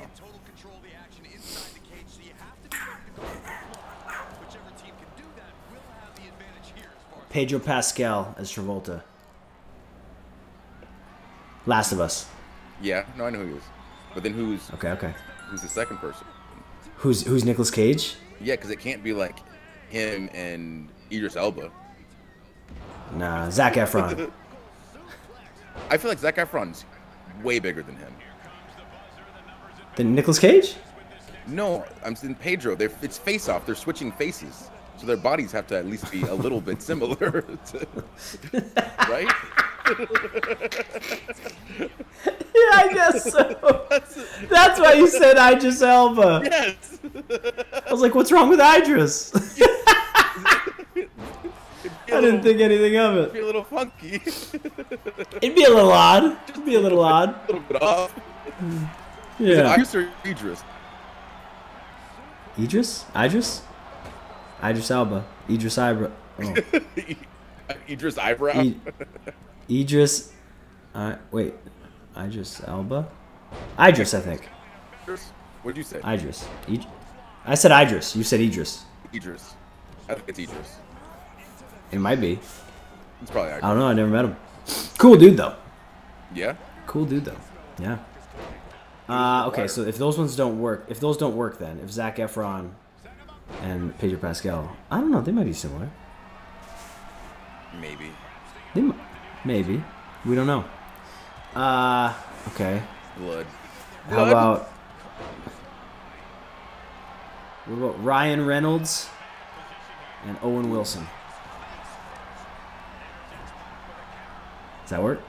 Pedro Pascal as Travolta. Last of Us. Yeah, no, I know who he is. But then who's okay? Okay. Who's the second person? Who's who's Nicolas Cage? Yeah, because it can't be like him and Idris Elba. Nah, Zac Efron. I feel like Zac Efron's way bigger than him. Than Nicolas Cage? No, I'm saying Pedro. They're, it's Face Off. They're switching faces. So their bodies have to at least be a little bit similar. To, right? Yeah, I guess so. That's why you said Idris Elba. Yes. I was like, what's wrong with Idris? I didn't think anything of it. It'd be a little funky. It'd be a little odd. It'd be a little odd. A little bit off. Yeah. Is it Idris or Idris? Idris? Idris? Idris Elba. Idris Eyebrow. Oh. Idris Eyebrow? Id Idris. Uh, wait. Idris Elba? Idris, I think. What did you say? Idris. Id I said Idris. You said Idris. Idris. I think it's Idris. It might be. It's probably Idris. I don't know. I never met him. Cool dude, though. Yeah? Cool dude, though. Yeah. Uh, okay, so if those ones don't work, if those don't work then, if Zac Efron and Pedro Pascal, I don't know, they might be similar. Maybe. They m maybe. We don't know. Uh, okay. Blood. How Blood. about... What about Ryan Reynolds and Owen Wilson? Does that work?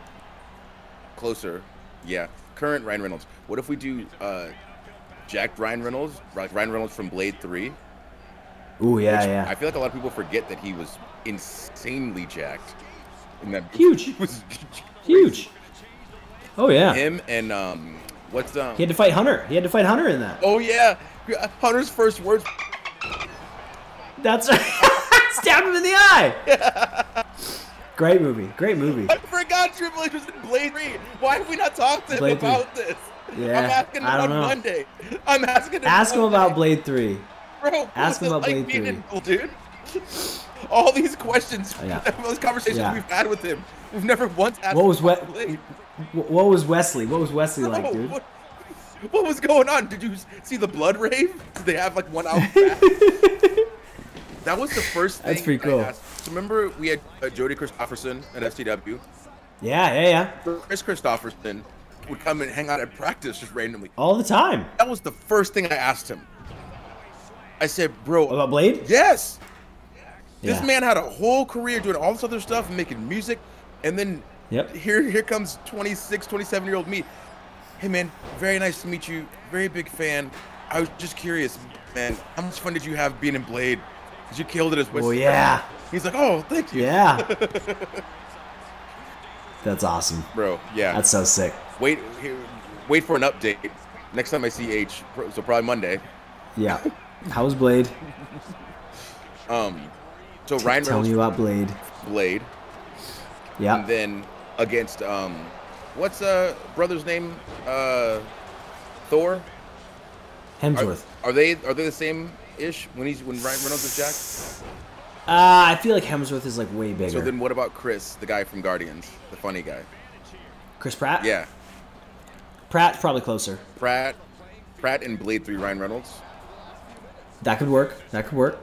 Closer. Yeah. Current Ryan Reynolds. What if we do uh, Jack Ryan Reynolds, like Ryan Reynolds from Blade three? Ooh, yeah, which, yeah. I feel like a lot of people forget that he was insanely jacked. And that Huge. He was Huge. Oh, yeah. Him and um, what's... Um, he had to fight Hunter. He had to fight Hunter in that. Oh, yeah. Hunter's first words. That's right. Stabbed him in the eye. Yeah. Great movie. Great movie. I forgot Triple H was in Blade three. Why have we not talked to him Blade about three. This? Yeah, I'm asking him on know. Monday. I'm asking him Ask Monday. him about Blade three. Bro, Ask him about like Blade three. Dude? All these questions, oh, yeah. those conversations yeah. we've had with him, we've never once asked what was him about Blade. What was Wesley? What was Wesley no, like, dude? What, what was going on? Did you see the blood rave? Did they have like one hour? That was the first thing. That's pretty cool. I asked. Remember we had uh, Jody Christopherson at F C W? Yeah, yeah, yeah. Chris Christopherson would come and hang out at practice just randomly. All the time. That was the first thing I asked him. I said, bro. About Blade? Yes. Yeah. This man had a whole career doing all this other stuff, making music, and then yep. here here comes twenty-six, twenty-seven-year-old me. Hey, man, very nice to meet you. Very big fan. I was just curious, man, how much fun did you have being in Blade? Because you killed it as well. Oh, yeah. He's like, oh, thank you. Yeah. That's awesome. Bro, yeah. That's so sick. Wait, wait for an update. Next time I see H, so probably Monday. Yeah. How was Blade? Um, so Ryan Tell Reynolds me about Blade. Blade. Yeah. And then against um, what's uh brother's name? Uh, Thor. Hemsworth. Are, are they are they the same ish when he's when Ryan Reynolds is Jack? Uh, I feel like Hemsworth is like way bigger. So then, what about Chris, the guy from Guardians, the funny guy? Chris Pratt. Yeah. Pratt's probably closer. Pratt, Pratt and Blade three, Ryan Reynolds. That could work. That could work.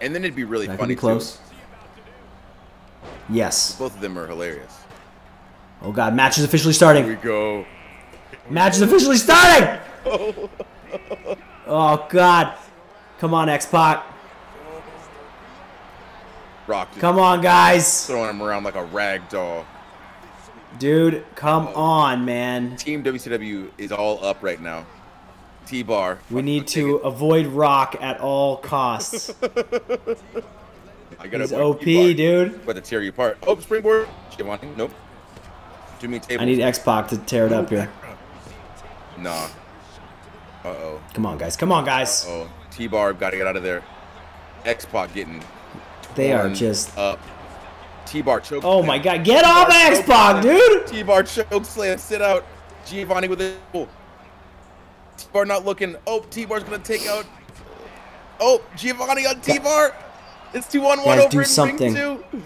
And then it'd be really that funny. Could be close. Too. Yes. Both of them are hilarious. Oh God! Match is officially starting. Here we go. Match is officially starting. Oh, oh God. Come on, X-Pac. Rock. Come on, guys. Throwing him around like a rag doll. Dude, come oh. on, man. Team W C W is all up right now. T-Bar. We need to avoid Rock at all costs. I gotta He's O P, dude. About to tear you apart. Oh, springboard. Nope. Do me table. I need X-Pac to tear it up here. Nah. Uh-oh. Come on, guys. Come on, guys. Uh-oh. T-Bar got to get out of there. X-Pac getting They are just up. T-Bar choke. Oh my God. Get off X-Pac, dude. T-Bar choke slam. Sit out. Giovanni with it. Oh. T-Bar not looking. Oh, T-Bar's going to take out. Oh, Giovanni on T-Bar. It's two on one guys, over in something. Ring two.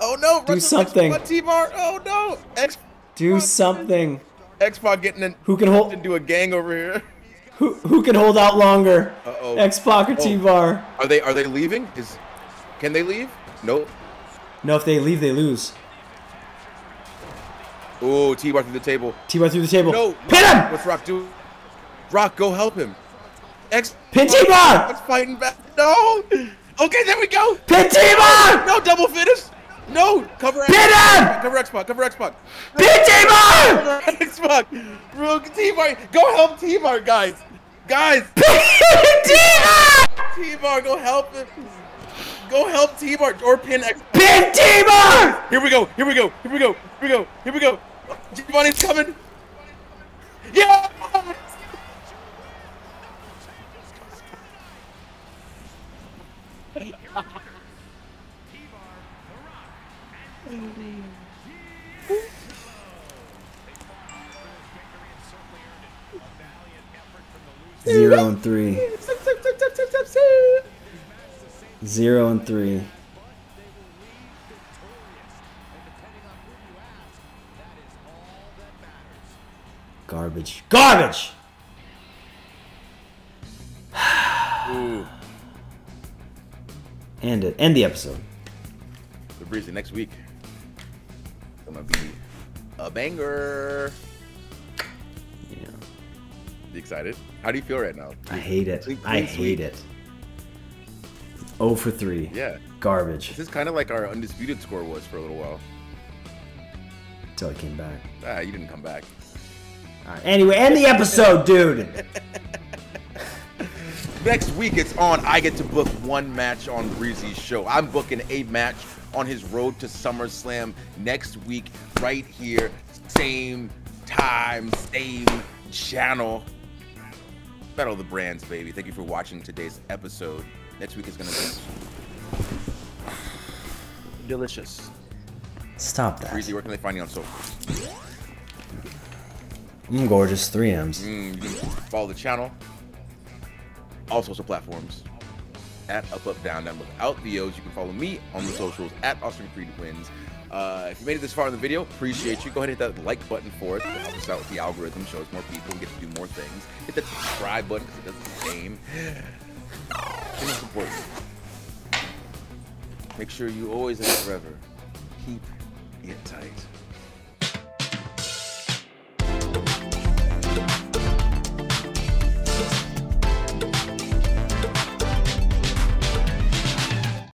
Oh no. Do something. T-Bar. Oh no. X do something. X-Pac getting in. Who can hold into a gang over here? Who, who can hold out longer? Uh-oh. X-Pac or oh. T-Bar? Are they are they leaving? Is can they leave? Nope. No, if they leave, they lose. Oh, T-Bar through the table. T-Bar through the table. No, pin him! What's Rock doing? Rock, go help him. X pin T-Bar. It's fighting back. No. Okay, there we go. Pin T-Bar. No double finish. No cover. Pin him. Cover X-Pac. Cover X-Pac. Pin T-Bar. Cover X-Pac. T-Bar, go help T-Bar, guys. Guys. T-Bar. T-Bar, go help him. Go help T-Bar or pin X. Pin T-Bar. Here we go. Here we go. Here we go. Here we go. Here we go. Giovanni's coming. Yeah. Zero and three. Zero and three. Garbage. Garbage! Ooh. End it. End the episode. The Breezy next week. It's gonna be a banger. Yeah. You excited? How do you feel right now? I hate it. Please, please, I hate please. it. oh for three. Yeah. Garbage. This is kind of like our undisputed score was for a little while. Until I came back. Ah, you didn't come back. All right. Anyway, end the episode, dude. Next week it's on. I get to book one match on Breezy's show. I'm booking a match on his road to SummerSlam next week, right here, same time, same channel. Battle of the Brands, baby. Thank you for watching today's episode. Next week is going to be delicious. Stop that. Breezy, where can they find you on social? I'm gorgeous. Three M's. Mm, you can follow the channel. All social platforms. At Up Up Down Down without the O's. You can follow me on the socials at Austin Creed Wins. Uh, if you made it this far in the video, appreciate you. Go ahead and hit that like button for it. It'll help us out with the algorithm. Show us more people and get to do more things. Hit that subscribe button because it does the same. And it's important. Make sure you always and forever keep it tight.